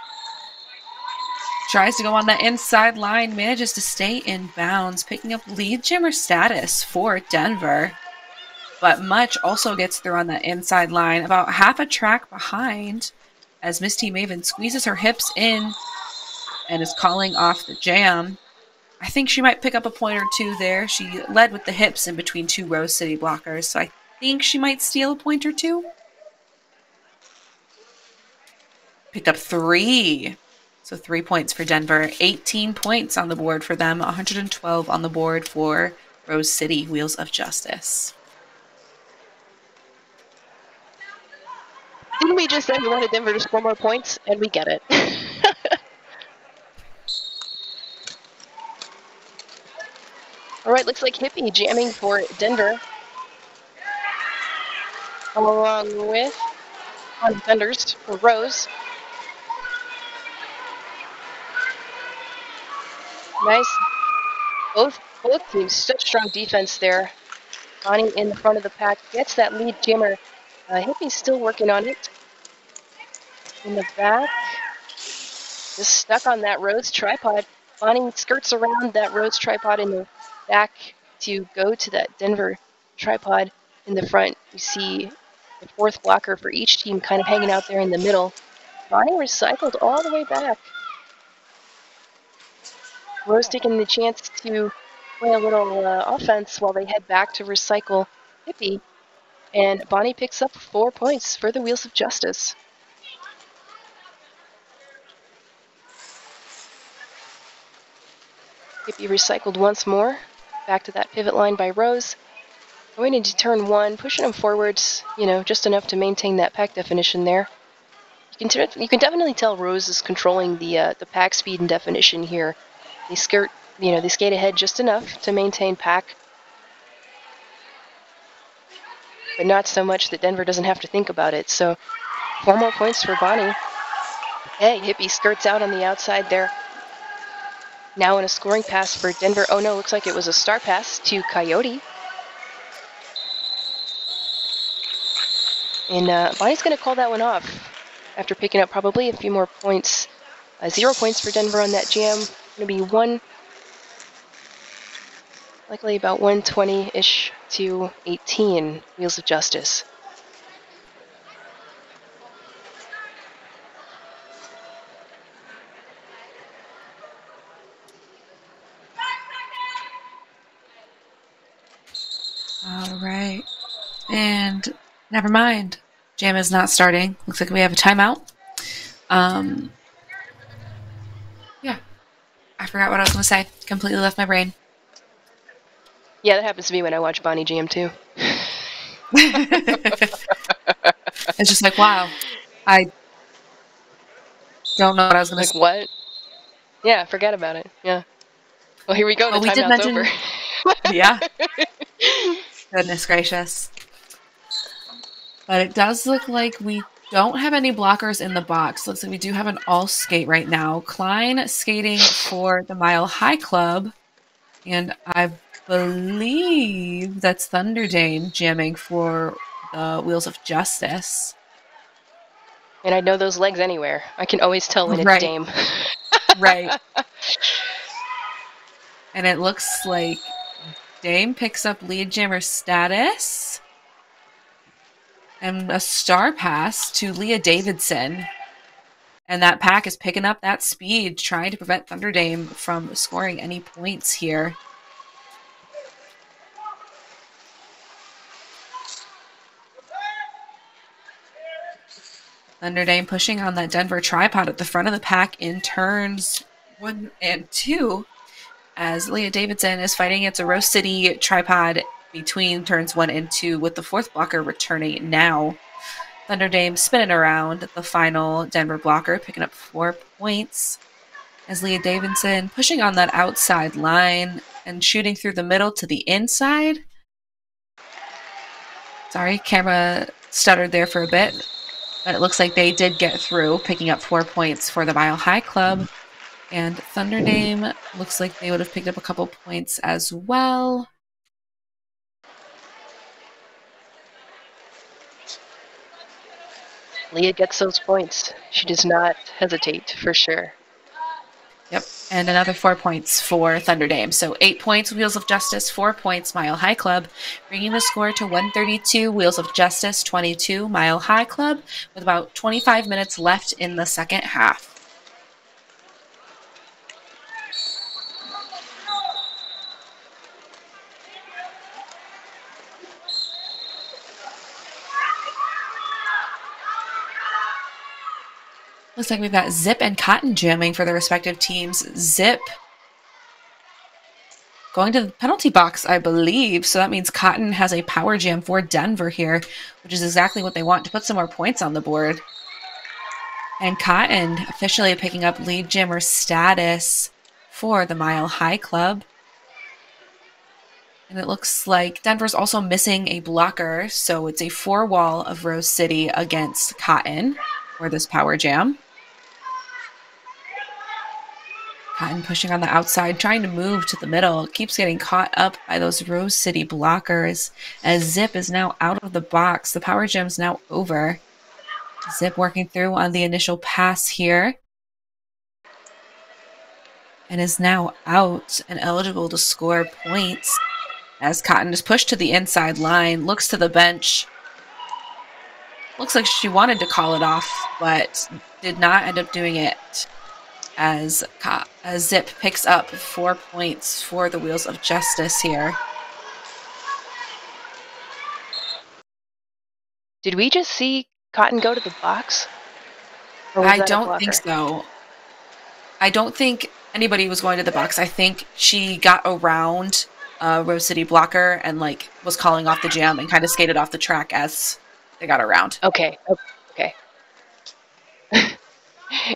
Tries to go on the inside line, manages to stay in bounds, picking up lead jammer status for Denver. But Much also gets through on the inside line, about half a track behind, as Misty Maven squeezes her hips in and is calling off the jam. I think she might pick up a point or two there. She led with the hips in between two Rose City blockers, so I think she might steal a point or two. Picked up three. So 3 points for Denver, 18 points on the board for them, 112 on the board for Rose City Wheels of Justice. Didn't we just say we wanted Denver to score more points? And we get it. All right, looks like Hippie jamming for Denver. Along with Bonnie Thunders for Rose. Nice. Both teams, such strong defense there. Bonnie in the front of the pack gets that lead jammer. Hippie's still working on it. In the back. Just stuck on that Rose tripod. Bonnie skirts around that Rose tripod in the back to go to that Denver tripod in the front. You see the fourth blocker for each team kind of hanging out there in the middle. Bonnie recycled all the way back. Rose taking the chance to play a little offense while they head back to recycle Hippie. And Bonnie picks up 4 points for the Wheels of Justice. Hippie recycled once more. Back to that pivot line by Rose. Going into turn one, pushing them forwards, you know, just enough to maintain that pack definition there. You can definitely tell Rose is controlling the pack speed and definition here. They skirt, you know, they skate ahead just enough to maintain pack, but not so much that Denver doesn't have to think about it. So 4 more points for Bonnie. Hey, Hippie skirts out on the outside there. Now in a scoring pass for Denver. Oh no, looks like it was a star pass to Coyote. And Bonnie's going to call that one off after picking up probably a few more points. 0 points for Denver on that jam. Going to be likely about 120-ish to 18 Wheels of Justice. All right. And never mind. Jam is not starting. Looks like we have a timeout. Yeah. I forgot what I was going to say. Completely left my brain. Yeah, that happens to me when I watch Bonnie Jam, too. It's just like, wow. I don't know what I was going to say. What? Yeah, forget about it. Yeah. Well, here we go. The timeout's over. Yeah. Goodness gracious. But it does look like we don't have any blockers in the box. Looks like we do have an all skate right now. Klein skating for the Mile High Club. And I believe that's Thunderdame jamming for the Wheels of Justice. And I know those legs anywhere. I can always tell when it's Dame. Right. And it looks like Dame picks up lead jammer status. And a star pass to Leah Davidson. And that pack is picking up that speed, trying to prevent Thunderdame from scoring any points here. Thunderdame pushing on that Denver tripod at the front of the pack in turns 1 and 2. As Leah Davidson is fighting against a Rose City tripod between turns 1 and 2 with the fourth blocker returning now. Thunderdame spinning around the final Denver blocker, picking up 4 points. As Leah Davidson pushing on that outside line and shooting through the middle to the inside. Sorry, camera stuttered there for a bit. But it looks like they did get through, picking up 4 points for the Mile High Club. And Thunderdame looks like they would have picked up a couple points as well. Leah gets those points. She does not hesitate, for sure. Yep, and another 4 points for Thunderdame. So 8 points, Wheels of Justice, 4 points, Mile High Club, bringing the score to 132, Wheels of Justice, 22, Mile High Club, with about 25 minutes left in the second half. Looks like we've got Zip and Cotton jamming for their respective teams. Zip going to the penalty box, I believe. So that means Cotton has a power jam for Denver here, which is exactly what they want to put some more points on the board. And Cotton officially picking up lead jammer status for the Mile High Club. And it looks like Denver's also missing a blocker. So it's a 4-wall of Rose City against Cotton for this power jam. Cotton pushing on the outside, trying to move to the middle. Keeps getting caught up by those Rose City blockers. As Zip is now out of the box. The power jam's now over. Zip working through on the initial pass here. And is now out and eligible to score points. As Cotton is pushed to the inside line, looks to the bench. Looks like she wanted to call it off, but did not end up doing it, as Zip picks up 4 points for the Wheels of Justice here. Did we just see Cotton go to the box? I don't think so. I don't think anybody was going to the box. I think she got around Rose City blocker and like was calling off the jam and kind of skated off the track as they got around. Okay. Okay.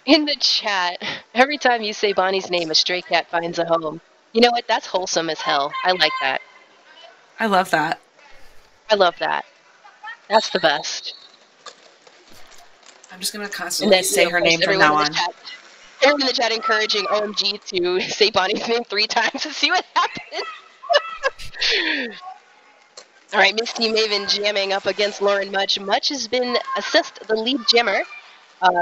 In the chat, every time you say Bonnie's name, a stray cat finds a home. You know what? That's wholesome as hell. I like that. I love that. I love that. That's the best. I'm just going to constantly say her name from now on. Everyone in the chat encouraging OMG to say Bonnie's name 3 times to see what happens. All right, Misty Maven jamming up against Lauren Mudge. Mudge has been assessed the lead jammer.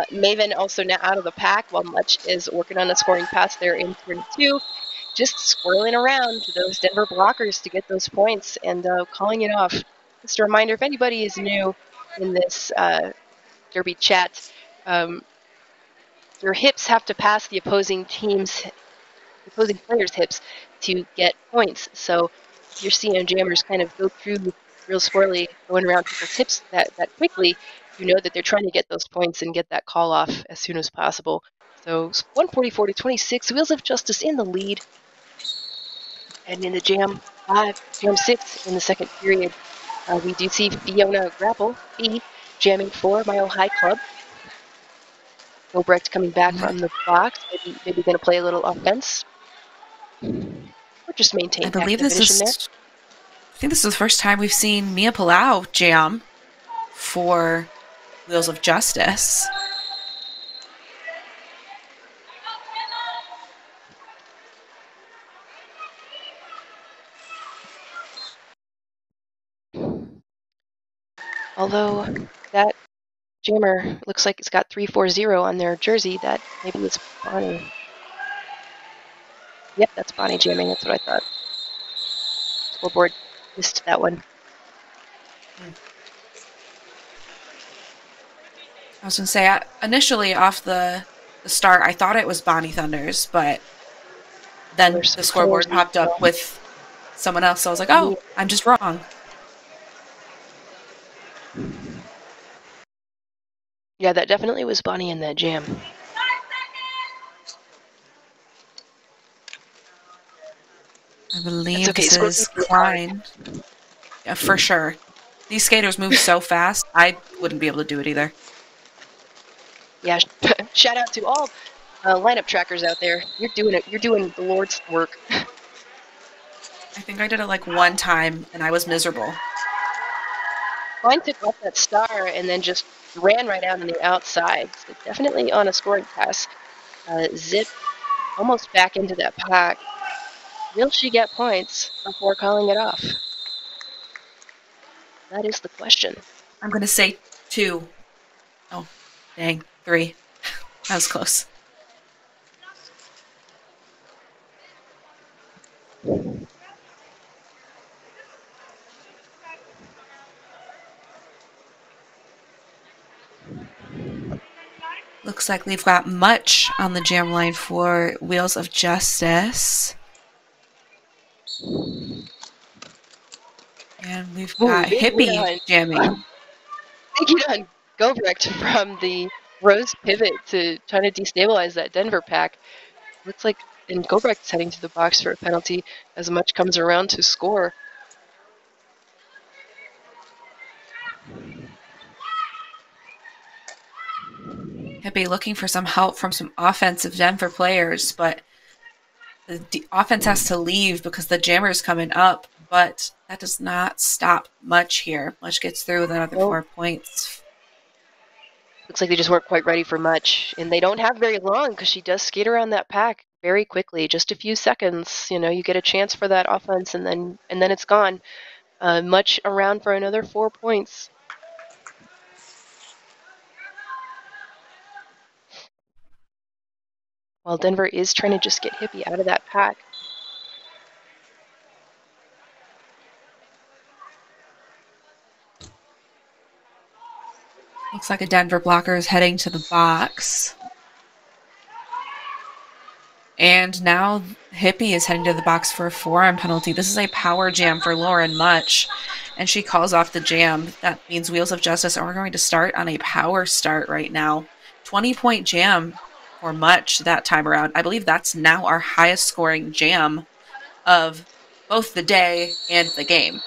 Maven also now out of the pack while Mudge is working on a scoring pass there in turn 2. Just swirling around to those Denver blockers to get those points and calling it off. Just a reminder, if anybody is new in this derby chat, your hips have to pass the opposing player's hips to get points. So you're seeing jammers kind of go through real swirly, going around people's hips that quickly, you know that they're trying to get those points and get that call off as soon as possible. So 144 to 26, Wheels of Justice in the lead. And in the jam 6 in the second period, we do see Fiona Grapple, B, jamming for Mile High Club. Gobrecht coming back from the box, maybe going to play a little offense. Or just maintain. I think this is the first time we've seen Mia Palau jam for Wheels of Justice. Although that jammer looks like it's got 340 on their jersey, that maybe was Bonnie. Yep, that's Bonnie jamming. That's what I thought. Scoreboard missed that one. I was going to say, initially off the start, I thought it was Bonnie Thunders, but then the scoreboard popped up with someone else, so I was like, oh, I'm just wrong. Yeah, that definitely was Bonnie in that jam. I believe this is Klein. Yeah, for sure. These skaters move so fast, I wouldn't be able to do it either. Yeah, shout out to all lineup trackers out there. You're doing it. You're doing the Lord's work. I think I did it like one time, and I was miserable. Klein took off that star and then just ran right out on the outside. So definitely on a scoring pass. Zip almost back into that pack. Will she get points before calling it off? That is the question. I'm going to say 2. Oh, dang, 3. That was close. Looks like we've got Much on the jam line for Wheels of Justice. And we've got Hippie jamming. Big hit on Gobrecht from the Rose pivot to try to destabilize that Denver pack. Looks like Gobrecht's heading to the box for a penalty as Much comes around to score. Hippie looking for some help from some offensive Denver players, but the offense has to leave because the jammer is coming up, but that does not stop Much here. Much gets through with another 4 points. Looks like they just weren't quite ready for Much, and they don't have very long because she does skate around that pack very quickly, just a few seconds. You know, you get a chance for that offense, and then it's gone. Much around for another 4 points. While Denver is trying to just get Hippie out of that pack. Looks like a Denver blocker is heading to the box. And now Hippie is heading to the box for a forearm penalty. This is a power jam for Lauren Much, and she calls off the jam. That means Wheels of Justice are going to start on a power start right now. 20-point jam. Or Much that time around. I believe that's now our highest scoring jam of both the day and the game.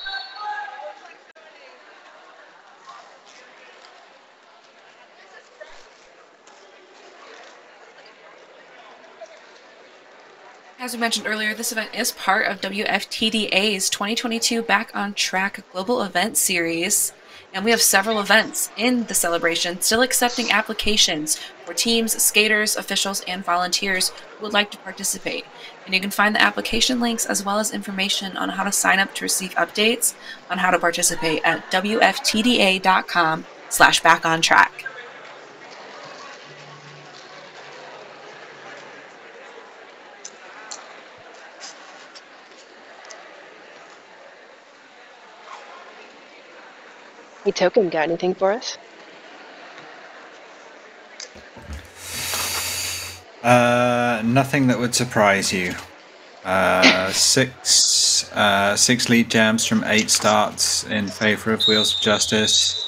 As we mentioned earlier, this event is part of WFTDA's 2022 Back on Track Global Event Series. And we have several events in the celebration, still accepting applications for teams, skaters, officials, and volunteers who would like to participate. And you can find the application links as well as information on how to sign up to receive updates on how to participate at wftda.com/backontrack. Hey, Token, got anything for us? Nothing that would surprise you. 6 starts, 6 lead jams from 8 starts in favor of Wheels of Justice.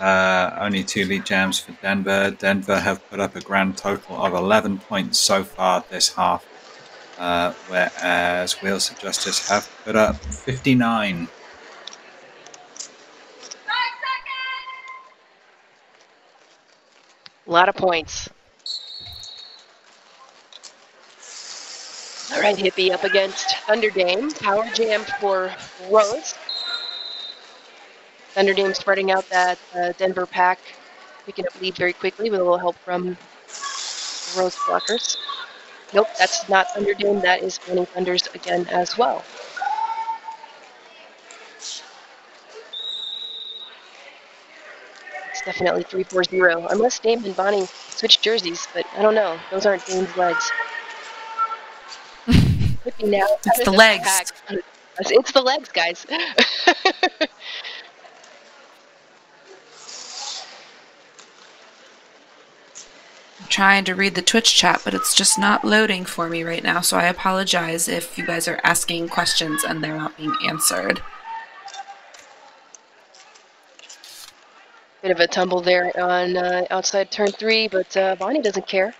Only 2 lead jams for Denver. Denver have put up a grand total of 11 points so far this half, whereas Wheels of Justice have put up 59. A lot of points. All right, Hippie up against Thunderdame. Power jam for Rose. Thunderdame spreading out that Denver pack, picking up lead very quickly with a little help from Rose blockers. Nope, that's not Thunderdame. That is Bonnie Thunders again as well. Definitely 3-4-0, unless Dame and Bonnie switch jerseys, but I don't know. Those aren't Dame's legs. Now, it's the legs. Pack. It's the legs, guys. I'm trying to read the Twitch chat, but it's just not loading for me right now, so I apologize if you guys are asking questions and they're not being answered. Bit of a tumble there on outside turn 3, but Bonnie doesn't care.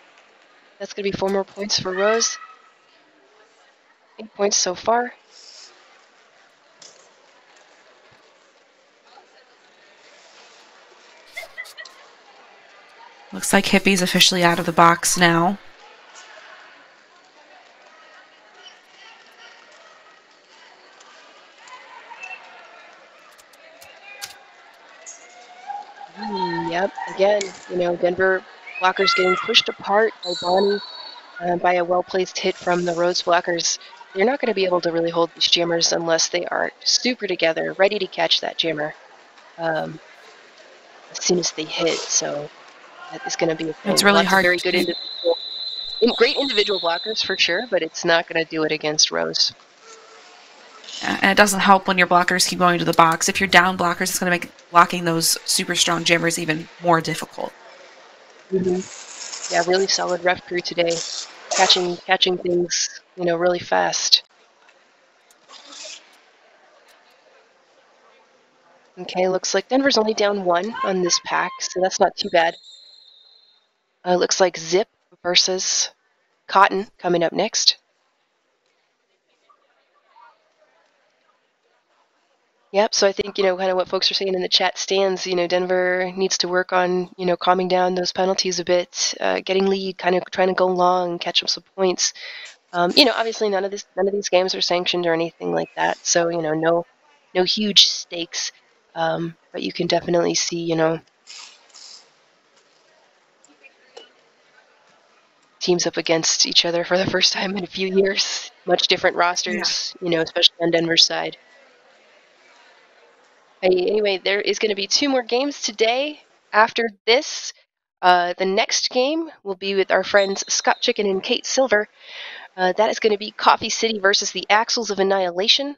That's going to be 4 more points for Rose. 8 points so far. Looks like Hippie's officially out of the box now. Yep, again, you know, Denver blockers getting pushed apart by Bonnie by a well-placed hit from the Rose blockers. They're not going to be able to really hold these jammers unless they are super together, ready to catch that jammer as soon as they hit. So that is going to be a thing. It's really hard. Very good great individual blockers for sure, but it's not going to do it against Rose. And it doesn't help when your blockers keep going to the box. If you're down blockers, it's going to make blocking those super strong jammers even more difficult. Mm-hmm. Yeah, really solid ref crew today, catching things, you know, really fast. Okay, looks like Denver's only down 1 on this pack, so that's not too bad. Looks like Zip versus Cotton coming up next. Yep, so I think, you know, kind of what folks are saying in the chat stands, you know, Denver needs to work on, you know, calming down those penalties a bit, getting lead, kind of trying to go long, catch up some points. You know, obviously none of these games are sanctioned or anything like that, so, you know, no huge stakes, but you can definitely see, you know, teams up against each other for the first time in a few years, much different rosters, yeah. You know, especially on Denver's side. Anyway, there is going to be 2 more games today. After this, the next game will be with our friends Scott Chicken and Kate Silver. That is going to be Coffee City versus the Axles of Annihilation.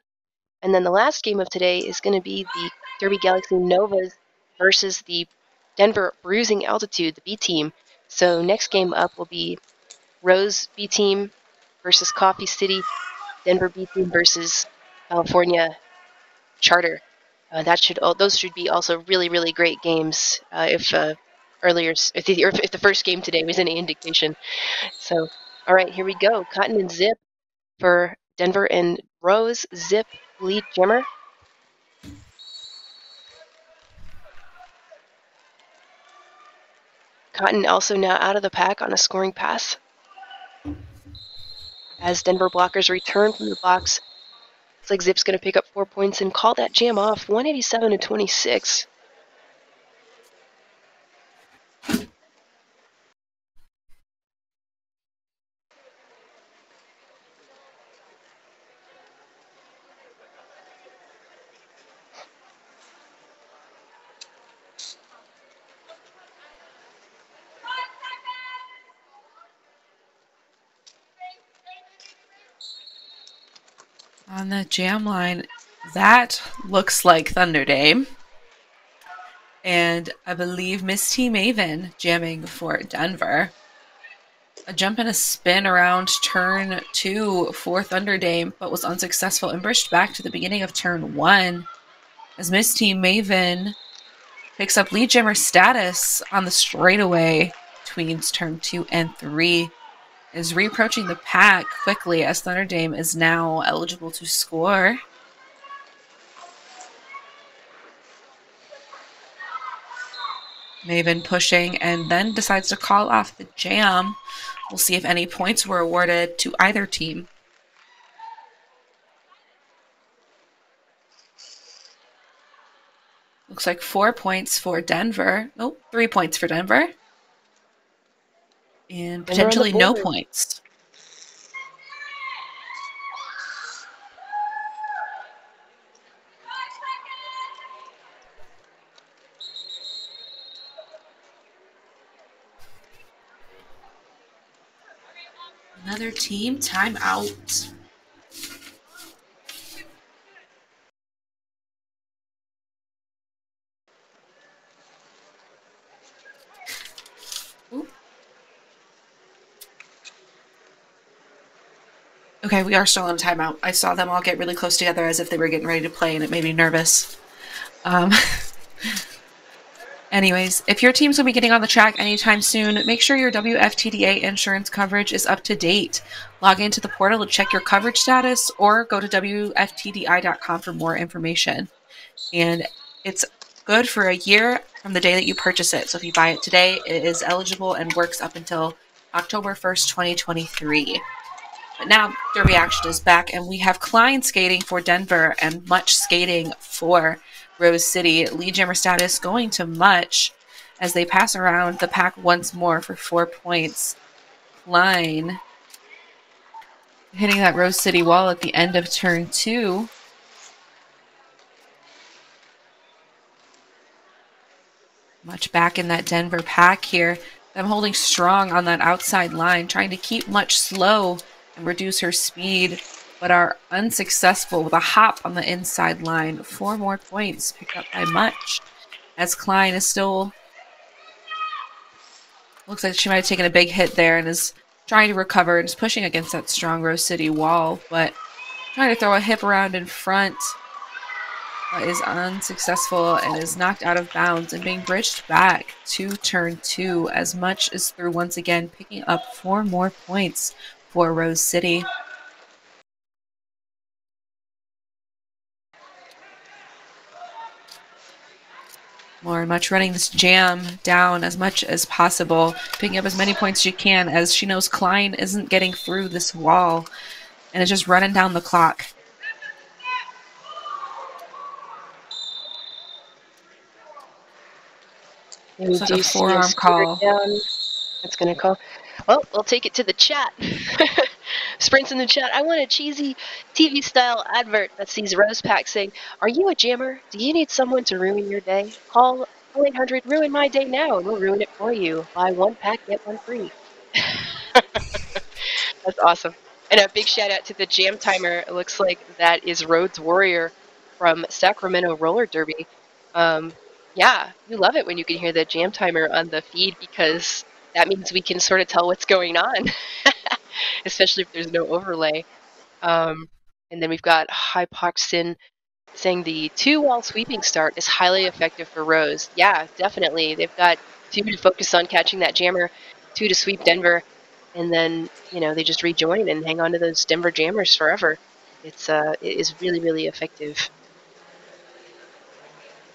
And then the last game of today is going to be the Derby Galaxy Novas versus the Denver Bruising Altitude, the B team. So next game up will be Rose B team versus Coffee City, Denver B team versus California Charter. Those should be also really, really great games. If the first game today was any indication. So, all right, here we go. Cotton and Zip for Denver and Rose. Zip lead jammer. Cotton also now out of the pack on a scoring pass. As Denver blockers return from the box. Looks like Zip's going to pick up 4 points and call that jam off, 187 to 26. On the jam line, that looks like Thunderdame. And I believe Misty Maven jamming for Denver. A jump and a spin around turn 2 for Thunderdame, but was unsuccessful and bridged back to the beginning of turn 1 as Misty Maven picks up lead jammer status on the straightaway between turn 2 and 3. Is reapproaching the pack quickly as Thunderdame is now eligible to score. Maven pushing and then decides to call off the jam. We'll see if any points were awarded to either team. Looks like 4 points for Denver. Nope, 3 points for Denver. And potentially no points. Another team timeout. Okay, we are still on timeout. I saw them all get really close together as if they were getting ready to play, and it made me nervous. Anyways, if your team's going to be getting on the track anytime soon, make sure your WFTDA insurance coverage is up to date. Log into the portal to check your coverage status, or go to WFTDI.com for more information. And it's good for a year from the day that you purchase it. So if you buy it today, it is eligible and works up until October 1st, 2023. But now Derby action is back, and we have Klein skating for Denver and Much skating for Rose City. Lead jammer status going to Much as they pass around the pack once more for 4 points. Klein hitting that Rose City wall at the end of turn 2. Much back in that Denver pack here. I'm holding strong on that outside line, trying to keep Much slow and reduce her speed, but are unsuccessful with a hop on the inside line. 4 more points picked up by Much as Klein is still, looks like she might have taken a big hit there and is trying to recover and is pushing against that strong Rose City wall, but trying to throw a hip around in front, but is unsuccessful and is knocked out of bounds and being bridged back to turn 2 as Much is through once again, picking up 4 more points for Rose City. More and Much running this jam down as much as possible, picking up as many points as you can as she knows Klein isn't getting through this wall and is just running down the clock. It's like a forearm call. It's going to call. Well, I'll take it to the chat. Sprints in the chat. I want a cheesy TV-style advert that sees Rose Pack saying, "Are you a jammer? Do you need someone to ruin your day? Call 800 Ruin My Day now, and we'll ruin it for you. Buy 1 pack, get 1 free." That's awesome. And a big shout-out to the jam timer. It looks like that is Rhodes Warrior from Sacramento Roller Derby. Yeah, you love it when you can hear the jam timer on the feed because that means we can sort of tell what's going on, especially if there's no overlay. And then we've got Hypoxin saying the 2-wall sweeping start is highly effective for Rose. Yeah, definitely. They've got 2 to focus on catching that jammer, 2 to sweep Denver, and then, you know, they just rejoin and hang on to those Denver jammers forever. It is really, really effective.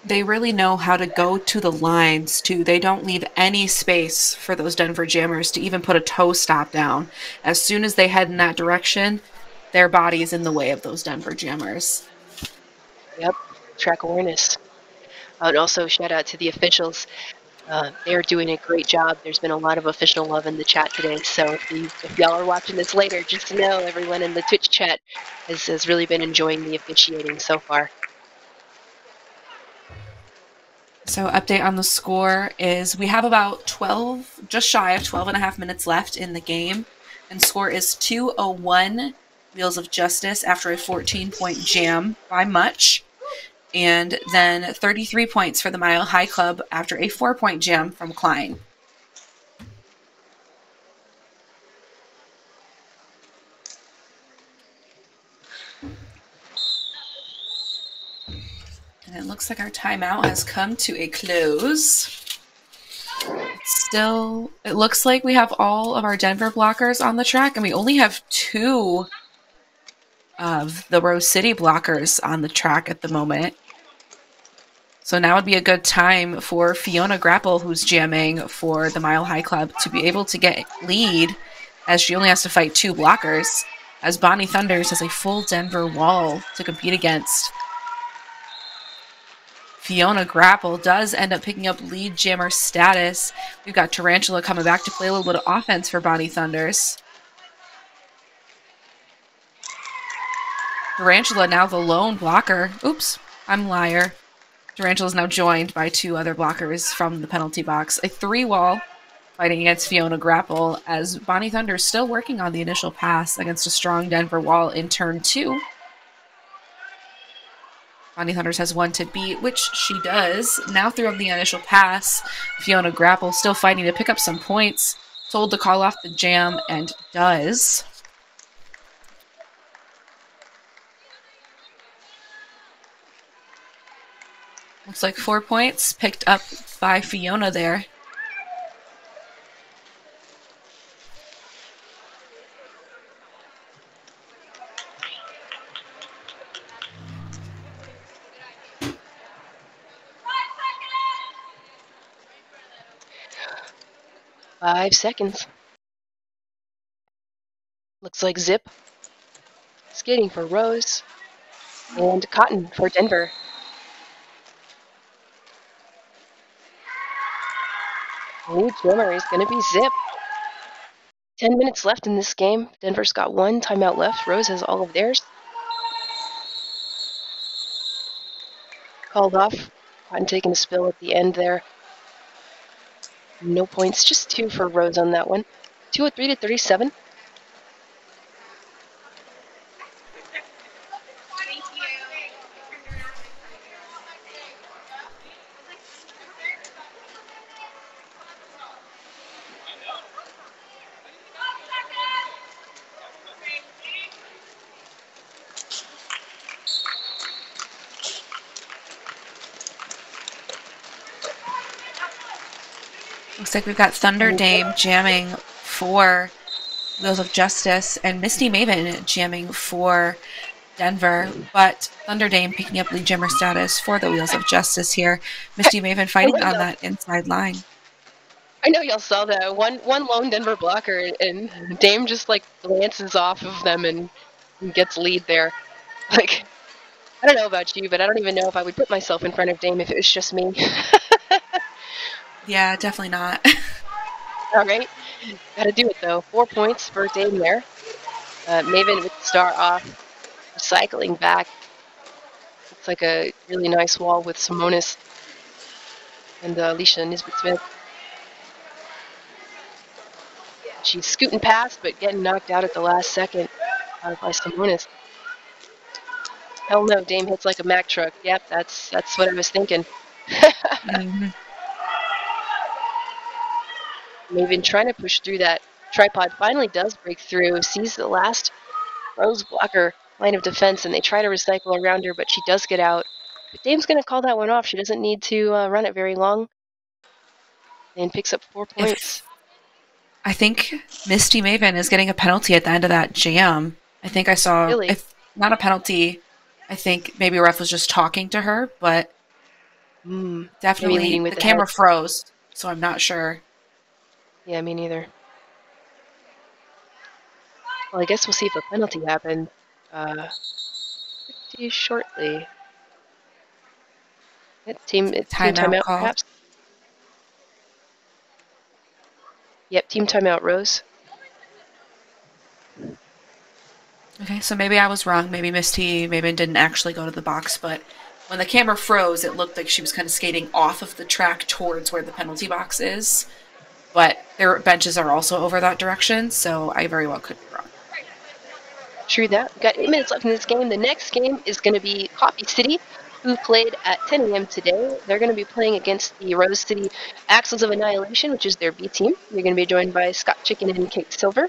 They really know how to go to the lines, too. They don't leave any space for those Denver jammers to even put a toe stop down. As soon as they head in that direction, their body is in the way of those Denver jammers. Yep, track awareness. And also, shout out to the officials. They're doing a great job. There's been a lot of official love in the chat today. So if y'all are watching this later, just know everyone in the Twitch chat has really been enjoying the officiating so far. So update on the score is we have about 12, just shy of 12 and a half minutes left in the game. And score is 201 Wheels of Justice after a 14-point jam by Much. And then 33 points for the Mile High Club after a 4-point jam from Klein. It looks like our timeout has come to a close. Still, it looks like we have all of our Denver blockers on the track, and we only have two of the Rose City blockers on the track at the moment. So now would be a good time for Fiona Grapple, who's jamming for the Mile High Club, to be able to get lead, as she only has to fight two blockers, as Bonnie Thunders has a full Denver wall to compete against. Fiona Grapple does end up picking up lead jammer status. We've got Tarantula coming back to play a little bit of offense for Bonnie Thunders. Tarantula now the lone blocker. Oops, I'm a liar. Tarantula is now joined by two other blockers from the penalty box. A three wall fighting against Fiona Grapple, as Bonnie Thunder is still working on the initial pass against a strong Denver wall in turn two. Bonnie Thunders has one to beat, which she does. Now through the initial pass, Fiona Grapple still fighting to pick up some points. Told to call off the jam, and does. Looks like 4 points picked up by Fiona there. Seconds. Looks like Zip skating for Rose and Cotton for Denver. New drummer is going to be Zip. 10 minutes left in this game. Denver's got one timeout left. Rose has all of theirs. Called off. Cotton taking a spill at the end there. No points, just two for Rose on that one. 203 to 37. Looks like we've got Thunderdame jamming for Wheels of Justice and Misty Maven jamming for Denver, but Thunderdame picking up lead jammer status for the Wheels of Justice here. Misty Maven fighting on that inside line. I know y'all saw that. One lone Denver blocker, and Dame just like glances off of them and gets lead there. Like, I don't know about you, but I don't even know if I would put myself in front of Dame if it was just me. Yeah, definitely not. All right. Gotta do it, though. 4 points for Dame there. Maven with the star off. Cycling back. Looks like a really nice wall with Simonis and Alicia Nisbet-Smith. She's scooting past, but getting knocked out at the last second by Simonis. Hell no, Dame hits like a Mack truck. Yep, that's what I was thinking. Mm-hmm. Maven trying to push through that tripod, finally does break through, sees the last Rose blocker line of defense, and they try to recycle around her, but she does get out. But Dame's going to call that one off. She doesn't need to run it very long. And picks up 4 points. I think Misty Maven is getting a penalty at the end of that jam. I think I saw, really? If not a penalty, I think maybe ref was just talking to her, but definitely leading with the camera head. Froze, so I'm not sure. Yeah, me neither. Well, I guess we'll see if a penalty happened pretty shortly. It's team timeout, perhaps? Yep, team timeout, Rose. Okay, so maybe I was wrong. Maybe Misty Maven didn't actually go to the box, but when the camera froze, it looked like she was kind of skating off of the track towards where the penalty box is. But their benches are also over that direction, so I very well could be wrong. True that. We've got 8 minutes left in this game. The next game is going to be Coffee City, who played at 10 a.m. today. They're going to be playing against the Rose City Axles of Annihilation, which is their B team. They're going to be joined by Scott Chicken and Kate Silver.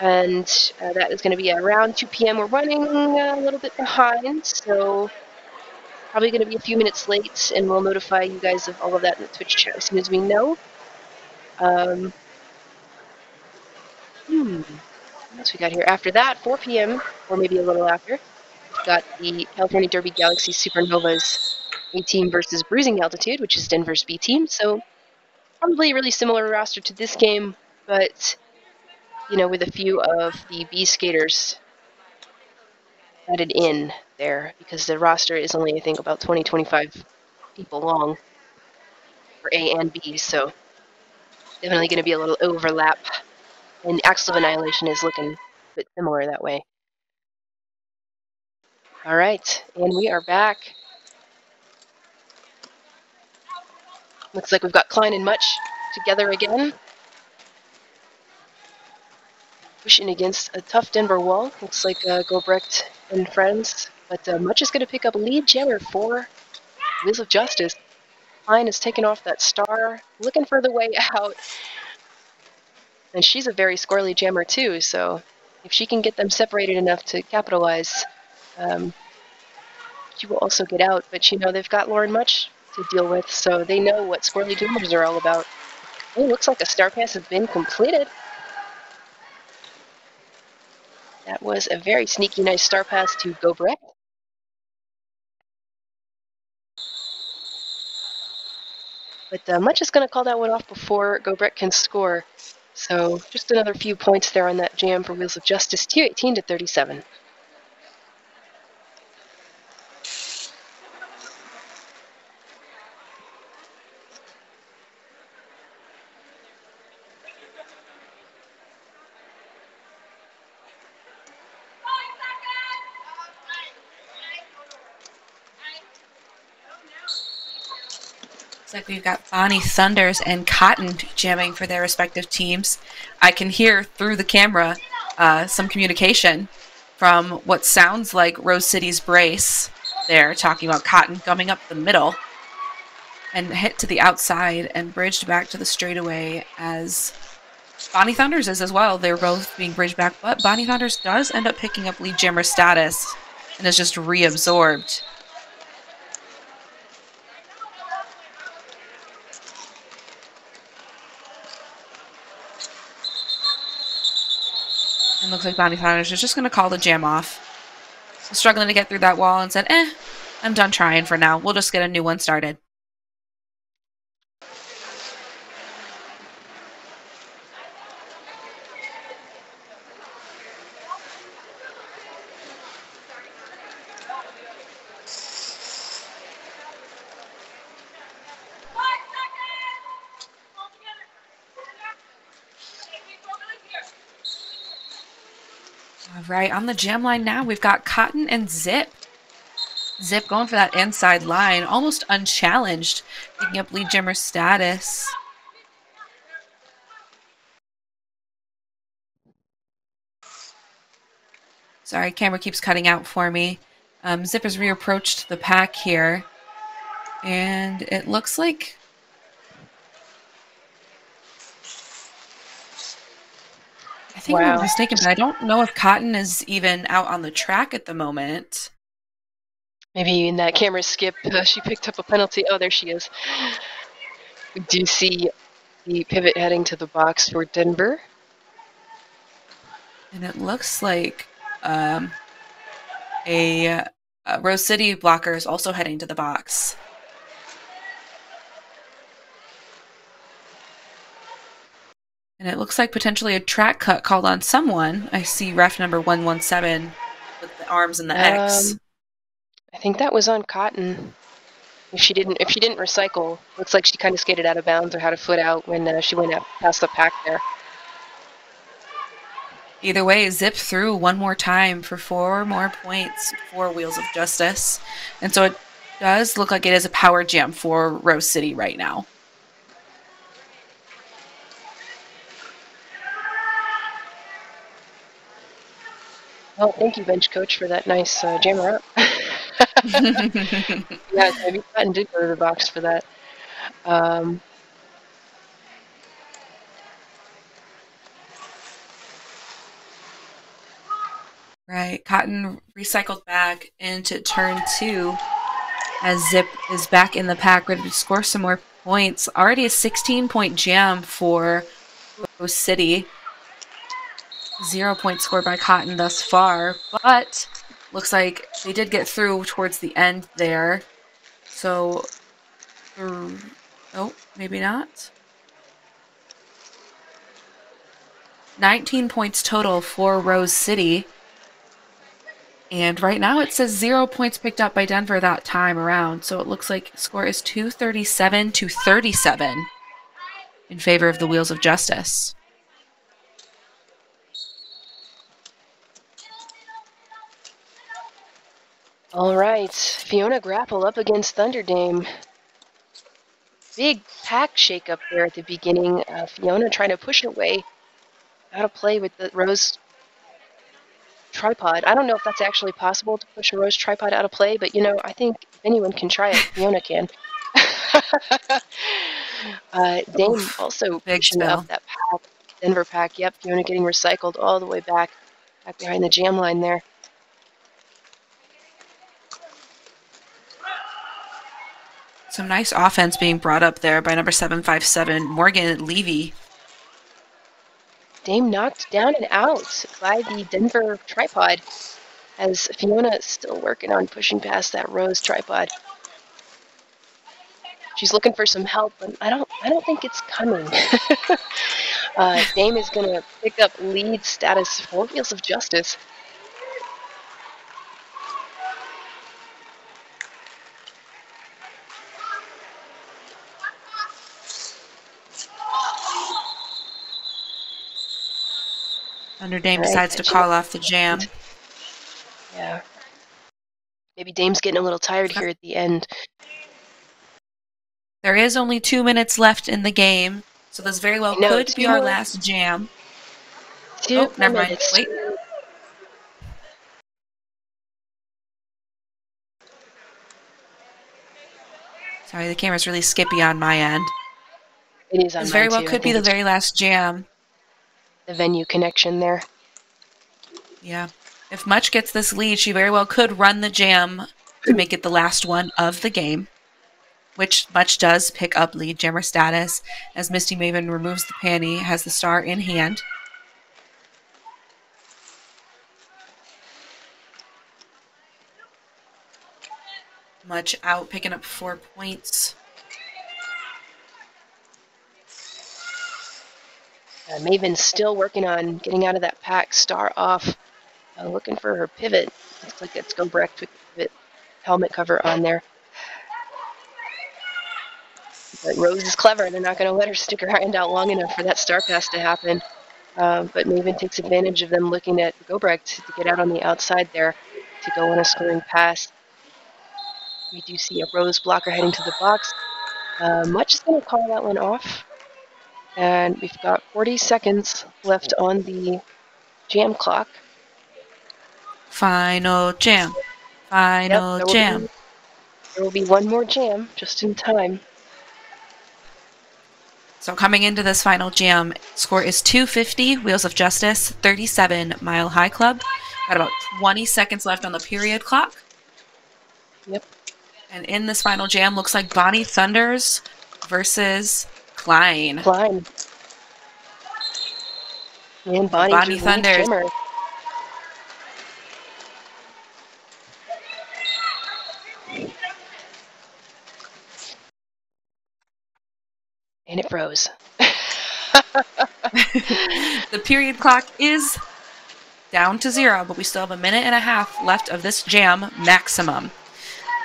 And that is going to be around 2 p.m. We're running a little bit behind, so Probably going to be a few minutes late, and we'll notify you guys of all of that in the Twitch chat as soon as we know. What else we got here? After that, 4 p.m., or maybe a little after, we've got the California Derby Galaxy Supernovas A team versus Bruising Altitude, which is Denver's B team. So probably a really similar roster to this game, but, you know, with a few of the B skaters added in there, because the roster is only, I think, about 20-25 people long for A and B, so definitely going to be a little overlap. And Axles of Annihilation is looking a bit similar that way. All right, and we are back. Looks like we've got Klein and Much together again. Pushing against a tough Denver wall. Looks like Gobrecht and friends. But Much is going to pick up lead jammer for Wheels of Justice. Klein has taken off that star, looking for the way out. And she's a very squirrely jammer too, so if she can get them separated enough to capitalize, she will also get out. But you know, they've got Lauren Much to deal with, so they know what squirrely jammers are all about. Oh, looks like a star pass has been completed. That was a very sneaky, nice star pass to Gobrecht. But Much is going to call that one off before Gobrecht can score. So just another few points there on that jam for Wheels of Justice, 218-37. Looks like we've got Bonnie Thunders and Cotton jamming for their respective teams. I can hear through the camera some communication from what sounds like Rose City's brace there, talking about Cotton gumming up the middle and hit to the outside and bridged back to the straightaway as Bonnie Thunders is as well. They're both being bridged back, but Bonnie Thunders does end up picking up lead jammer status and is just reabsorbed. And looks like Bonnie Thunders is just going to call the jam off. So struggling to get through that wall and said, I'm done trying for now. We'll just get a new one started. Right, on the jam line now, we've got Cotton and Zip. Zip going for that inside line, almost unchallenged, picking up lead jammer status. Sorry, camera keeps cutting out for me. Zip has reapproached the pack here, and it looks like I'm mistaken, but I don't know if Cotton is even out on the track at the moment. Maybe in that camera skip, she picked up a penalty. Oh, there she is. We do see the pivot heading to the box for Denver. And it looks like a Rose City blocker is also heading to the box. And it looks like potentially a track cut called on someone. I see ref number 117 with the arms and the X. I think that was on Cotton. If she didn't recycle, looks like she kind of skated out of bounds or had a foot out when she went up past the pack there. Either way, Zip through one more time for 4 more points for Wheels of Justice. And so it does look like it is a power jam for Rose City right now. Well, thank you, bench coach, for that nice jammer up. Yeah, maybe Cotton did go to the box for that. Right, Cotton recycled back into turn 2 as Zip is back in the pack, ready to score some more points. Already a 16-point jam for Rose City. 0 point scored by Cotton thus far, but looks like they did get through towards the end there. So, oh, maybe not. 19 points total for Rose City. And right now it says 0 points picked up by Denver that time around. So it looks like score is 237 to 37 in favor of the Wheels of Justice. All right, Fiona Grapple up against Thunderdame. Big pack shakeup there at the beginning. Fiona trying to push away. Out of play with the Rose tripod. I don't know if that's actually possible to push a Rose tripod out of play, but you know, I think if anyone can try it, Fiona can. Dame oof, also pushing up that pack, Denver pack. Yep, Fiona getting recycled all the way back behind the jam line there. Some nice offense being brought up there by number 757, Morgan Levy. Dame knocked down and out by the Denver tripod as Fiona is still working on pushing past that Rose tripod. She's looking for some help, but I don't think it's coming. Dame is going to pick up lead status for Wheels of Justice. Thunderdame decides to call off the jam. Yeah. Maybe Dame's getting a little tired here at the end. There is only 2 minutes left in the game, so this very well could be our last jam. Oh, never mind. Wait. Sorry, the camera's really skippy on my end. It is on my end. This very well could be the very last jam. The venue connection there. Yeah. If Much gets this lead, she very well could run the jam to make it the last one of the game, which Much does pick up lead jammer status as Misty Maven removes the panty, has the star in hand. Much out, picking up 4 points. Maven's still working on getting out of that pack, star off, looking for her pivot. Looks like it's Gobrecht with the pivot helmet cover on there. But Rose is clever. They're not going to let her stick her hand out long enough for that star pass to happen. But Maven takes advantage of them looking at Gobrecht to get out on the outside there to go on a scoring pass. We do see a Rose blocker heading to the box. Much is going to call that one off. And we've got 40 seconds left on the jam clock. Final jam. Final jam. There will be one more jam just in time. So coming into this final jam, score is 250, Wheels of Justice, 37, Mile High Club. Got about 20 seconds left on the period clock. Yep. And in this final jam, looks like Bonnie Thunders versus Klein. And Bonnie Thunders. And it froze. The period clock is down to 0, but we still have 1.5 minutes left of this jam maximum.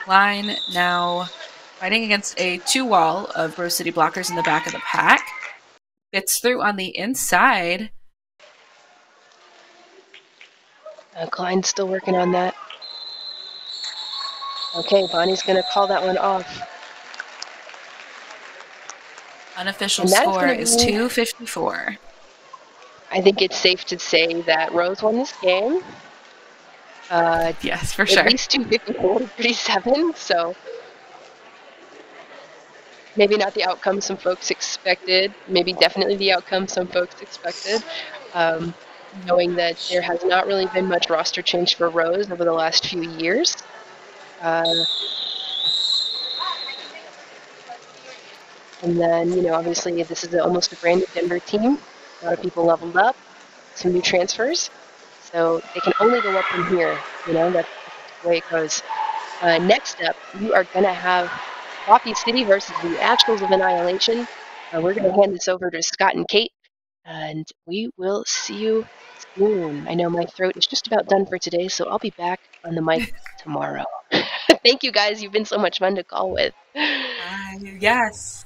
Klein now fighting against a two wall of Rose City blockers in the back of the pack. Gets through on the inside. Klein's still working on that. Okay, Bonnie's going to call that one off. Unofficial score is 254. I think it's safe to say that Rose won this game. Yes, for sure. At least 254 to 37, so... Maybe not the outcome some folks expected, maybe definitely the outcome some folks expected, knowing that there has not really been much roster change for Rose over the last few years. And then, you know, obviously this is almost a brand new Denver team. A lot of people leveled up, some new transfers. So they can only go up from here, you know, that's the way it goes. Next up, you are going to have Coffee City versus the Axles of Annihilation. We're going to hand this over to Scott and Kate, and we will see you soon. I know my throat is just about done for today, so I'll be back on the mic tomorrow. Thank you, guys. You've been so much fun to call with. Yes.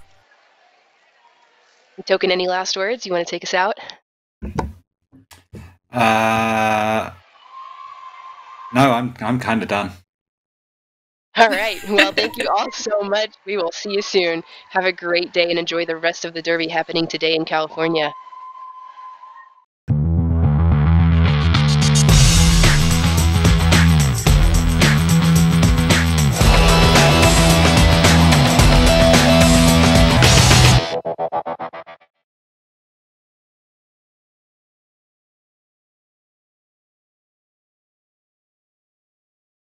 Token, any last words? You want to take us out? No, I'm kind of done. All right. Well, thank you all so much. We will see you soon. Have a great day and enjoy the rest of the Derby happening today in California.